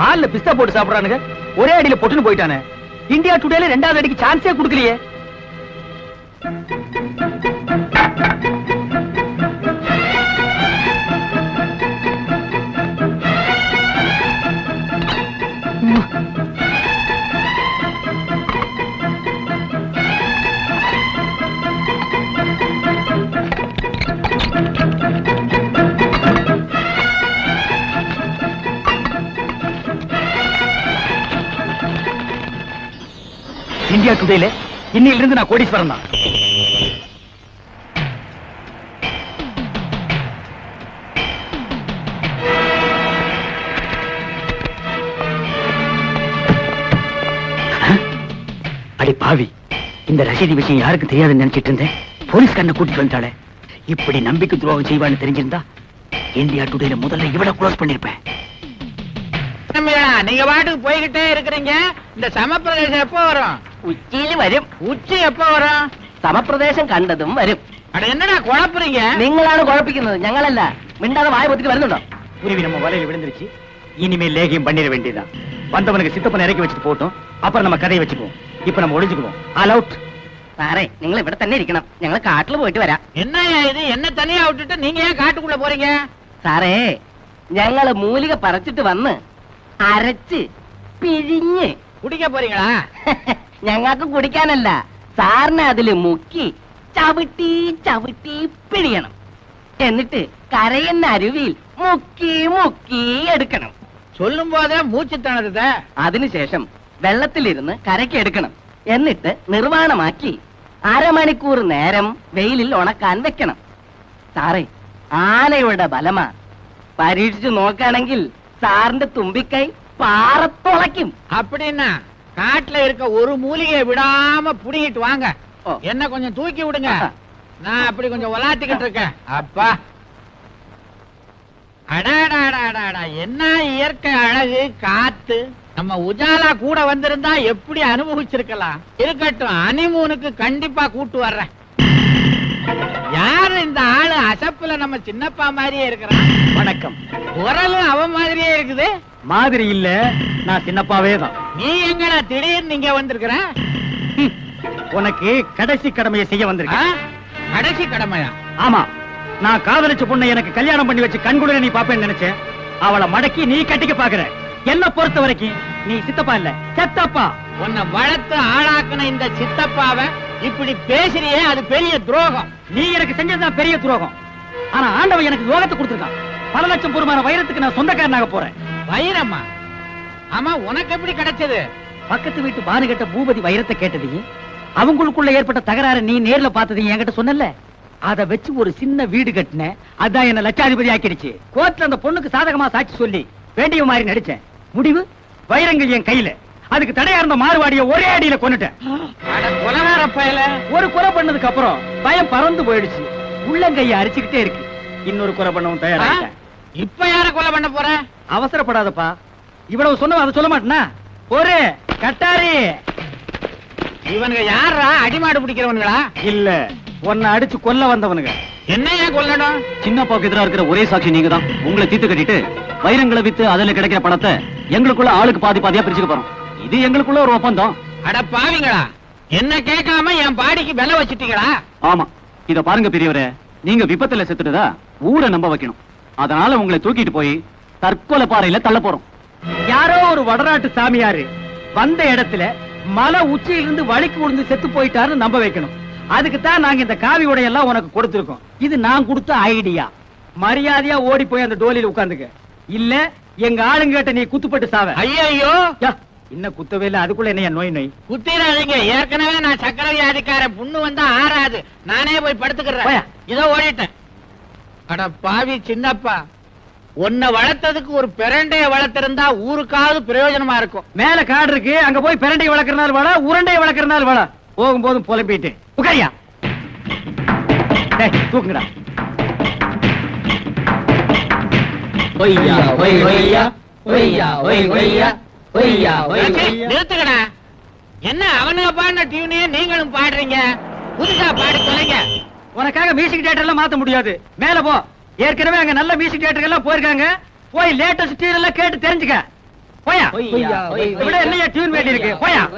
பால்ல பிஸ்தா போட்டு சாப்பிடுறானுங்க, ஒரே அடியில பொட்டுன்னு போயிட்டானே. இந்தியா டுடேல ரெண்டாவது அடிக்கு சான்ஸே கொடுக்கலையே. இந்தியா டுடேல இன்னையிலிருந்து நான் கோடீஸ்வரன் தான். அடி பாவி, இந்த ரசீதி விஷயம் யாருக்கு தெரியாதுன்னு நினைச்சிட்டு இருந்தேன். போலீஸ்காரனை கூட்டிட்டு வந்துட்டாளே. இப்படி நம்பிக்கை துரோகம் செய்வான்னு தெரிஞ்சிருந்தா இந்தியா டுடேல முதல்ல இவளை க்ளோஸ் பண்ணிருப்பேன். நீங்க வாட்டுக்கு போய்கிட்டே இருக்கிறீங்க. இந்த சமப்பிரதேசம் எப்போ வரும்? உச்சியில வரும். உச்சி எப்போ வரும்? சமப்பிரதேசம் கண்டதும் வரும். அட என்னடா குழப்புறீங்க? நீங்களான குழப்பிக்கிறது, ஞங்களல்ல. மிண்டாத வாய் பொத்திட்டு வருதுடா. குருவி நம்ம வலையில விழுந்துருச்சு. இனிமேல் லேகியம் பண்ணிட வேண்டியதான். வந்தவனுக்கு சித்தப்பனை இறக்கி வச்சுட்டு போட்டோம், அப்புறம் நம்ம கதையை வச்சுக்குவோம். இப்ப நம்ம ஒளிஞ்சுக்குவோம். All out. சாரே, நீங்களே விட தண்ணி இருக்கணும். ஞங்கள காட்டுல போயிட்டு வரா. என்ன இது? என்ன தனியா விட்டுட்டு நீங்க ஏன் காட்டுக்குள்ள போறீங்க? சாரே, ஞங்கள மூலிகை பறிச்சிட்டு வந்து அரைச்சு பிழிஞ்சு குடிக்க போறீங்களா? ഞങ്ങൾക്ക് കുടിക്കാനല്ല, സാറിനെ അതില് മുക്കി ചവിട്ടി ചവിട്ടി പിഴിയണം. എന്നിട്ട് കരയുന്ന അരുവിയിൽ മുക്കി മുക്കി എടുക്കണം. ചൊല്ലുമ്പോതെ മൂച്ചു തണരുത്. അതിനുശേഷം വെള്ളത്തിലിരുന്ന് കരയ്ക്ക് എടുക്കണം. എന്നിട്ട് നിർവാണമാക്കി അരമണിക്കൂർ നേരം വെയിലിൽ ഉണക്കാൻ വെക്കണം. സാറേ, ആനയുടെ ബലമാ. പരീക്ഷിച്ചു നോക്കുകയാണെങ്കിൽ സാറിന്റെ തുമ്പിക്കൈ പാറത്തുളയ്ക്കും. അപ്പടിന്നാ காட்டுல இருக்க ஒரு மூலிகையை விடாம புடிங்கிட்டு வாங்க. என்ன கொஞ்சம் தூக்கி விடுங்க. நான் அப்படி கொஞ்சம் உலாத்திக்கிட்டு இருக்கேன். அப்பா, அடாடாடாடா, என்ன இயற்கை அழகு! காத்து நம்ம உஜாலா கூட வந்திருந்தா எப்படி அனுபவிச்சிருக்கலாம். இருக்கட்டும், அனிமூனுக்கு கண்டிப்பா கூட்டு வர்றேன். யாரு இந்த ஆளு? அசப்புல நம்ம சின்னப்பா மாதிரியே இருக்கிறான். வணக்கம். குரலும் அவன் மாதிரியே இருக்குது. மாதிரி இல்ல, நான் சின்னப்பாவே தான். நீ எங்கடா திடீர்னு இங்க வந்திருக்கிற? உனக்கு கடைசி கடமையை செய்ய வந்திருக்கேன். கடைசி கடமையா? ஆமா, நான் காதலிச்ச பொண்ணை எனக்கு கல்யாணம் பண்ணி வச்சு கண்குளிர நீ பாப்பேன்னு நினைச்சேன். அவளை மடக்கி நீ கட்டிக்க பாக்குற. என்ன பொறுத்த வரைக்கும் நீ சித்தப்பா இல்ல, செத்தப்பா. உன்னை வளர்த்து ஆளாக்குன இந்த சித்தப்பாவை இப்படி பேசுறியே, அது பெரிய துரோகம். நீ எனக்கு செஞ்சதுதான் பெரிய துரோகம். ஆனா ஆண்டவன் எனக்கு யோகத்தை கொடுத்திருக்கான். பல லட்சம் பொருளாதார வைரத்துக்கு நான் சொந்தக்காரனாக போறேன். வைரமா? ஆமா, உனக்கு எப்படி கிடைச்சது? பக்கத்து வீட்டு பானு கிட்ட பூபதி வைரத்தை கேட்டதையும் அவங்களுக்குள்ள ஏற்பட்ட தகராறு நீ நேர்ல பார்த்ததையும் என்கிட்ட சொன்னல. அத வச்சு ஒரு சின்ன வீடு கட்டின. அதான் என்ன லட்சாதிபதி ஆக்கிடுச்சு. கோர்ட்ல அந்த பொண்ணுக்கு சாதகமா சாட்சி சொல்லி வேண்டிய மாதிரி நடிச்சேன். முடிவு வைரங்கள் என் கையில. அதுக்கு தடையா இருந்த மாறுவாடிய ஒரே அடியில கொன்னுட்டேன். ஒரு குறை பண்ணதுக்கு அப்புறம் பயம் பறந்து போயிடுச்சு. உள்ளங்கையை அரிச்சுக்கிட்டே இருக்கு. இன்னொரு குறை பண்ணவும் தயாராயிட்டேன். இப்ப யார கொலை பண்ண போற? அவசரப்படாதப்பா, இவ்வளவு சொன்ன அதை சொல்ல மாட்டேனா? ஒரு கட்டாரி. இவனுங்க யாரா? அடிமாடு பிடிக்கிறவனுங்களா? இல்ல, உன்னை அடிச்சு கொல்ல வந்தவனுங்க. என்ன ஏன் கொல்லணும்? சின்னப்பாவுக்கு எதிராக இருக்கிற ஒரே சாட்சி நீங்க தான். உங்களை தீத்து கட்டிட்டு வைரங்களை வித்து அதுல கிடைக்கிற பணத்தை எங்களுக்குள்ள ஆளுக்கு பாதி பாதியா பிரிச்சுக்க போறோம். இது எங்களுக்குள்ள ஒரு ஒப்பந்தம். அட பாவீங்களா, என்ன கேட்காம என் பாடிக்கு விலை வச்சுட்டீங்களா? ஆமா. இத பாருங்க பெரியவரே, நீங்க விபத்துல செத்துட்டதா ஊரை நம்ப வைக்கணும். அதனால உங்களை தூக்கிட்டு போய் தற்கொலை பாறையில தள்ள போறோம். யாரோ ஒரு வடநாட்டு சாமியாரு வந்த இடத்துல மலை உச்சியிலிருந்து வழிக்கு விழுந்து செத்து போயிட்டாருன்னு நம்ப வைக்கணும். அதுக்குத்தான் நாங்க இந்த காவி உடையெல்லாம் உனக்கு கொடுத்துருக்கோம். இது நான் கொடுத்த ஐடியா. மரியாதையா ஓடி போய் அந்த டோலியில உட்காந்துக்க. இல்ல எங்க ஆளுங்கிட்ட நீ குத்துப்பட்டு சாவ. ஐயோ, இன்னும் குத்தவே இல்லை. அதுக்குள்ள என்ன நோய் நோய் குத்திராதீங்க. ஏற்கனவே நான் சக்கரை வியாதிக்கார. புண்ணு வந்தா ஆறாது. நானே போய் படுத்துக்கிறேன். இதோ ஓடிட்டேன். அட பாவி சின்னப்பா, உன்னை வளர்த்ததுக்கு ஒரு பெரண்டைய வளர்த்திருந்தா ஊருக்காவது பிரயோஜனமா இருக்கும். மேல காடு இருக்கு, அங்க போய் பெரண்டை வளர்க்கறனால வாடா, உரண்டை வளர்க்கறனால வாடா. போகும்போதும் புலம்பிட்டு உட்காரியா, தூக்குங்கடா. ஒய்யா ஒய் ஒய்யா ஒய்யா ஒய் ஒய்யா ஒய்யா ஒய் ஒய்யா. நிறுத்துக்கடா, என்ன அவனுங்க பாடின டியூனே நீங்களும் பாடுறீங்க? புதுசா பாடி தொலைங்க. உனக்காக மியூசிக் தியேட்டர் எல்லாம் மாத்த முடியாது, மேல போ. ஏற்கனவே அங்க நல்ல மியூசிக் தியேட்டர் எல்லாம் போயிருக்காங்க, போய் லேட்டஸ்ட் டியூன் எல்லாம் கேட்டு தெரிஞ்சுக்க. போயா, என்ன டியூன் வேண்டி இருக்கு போயா.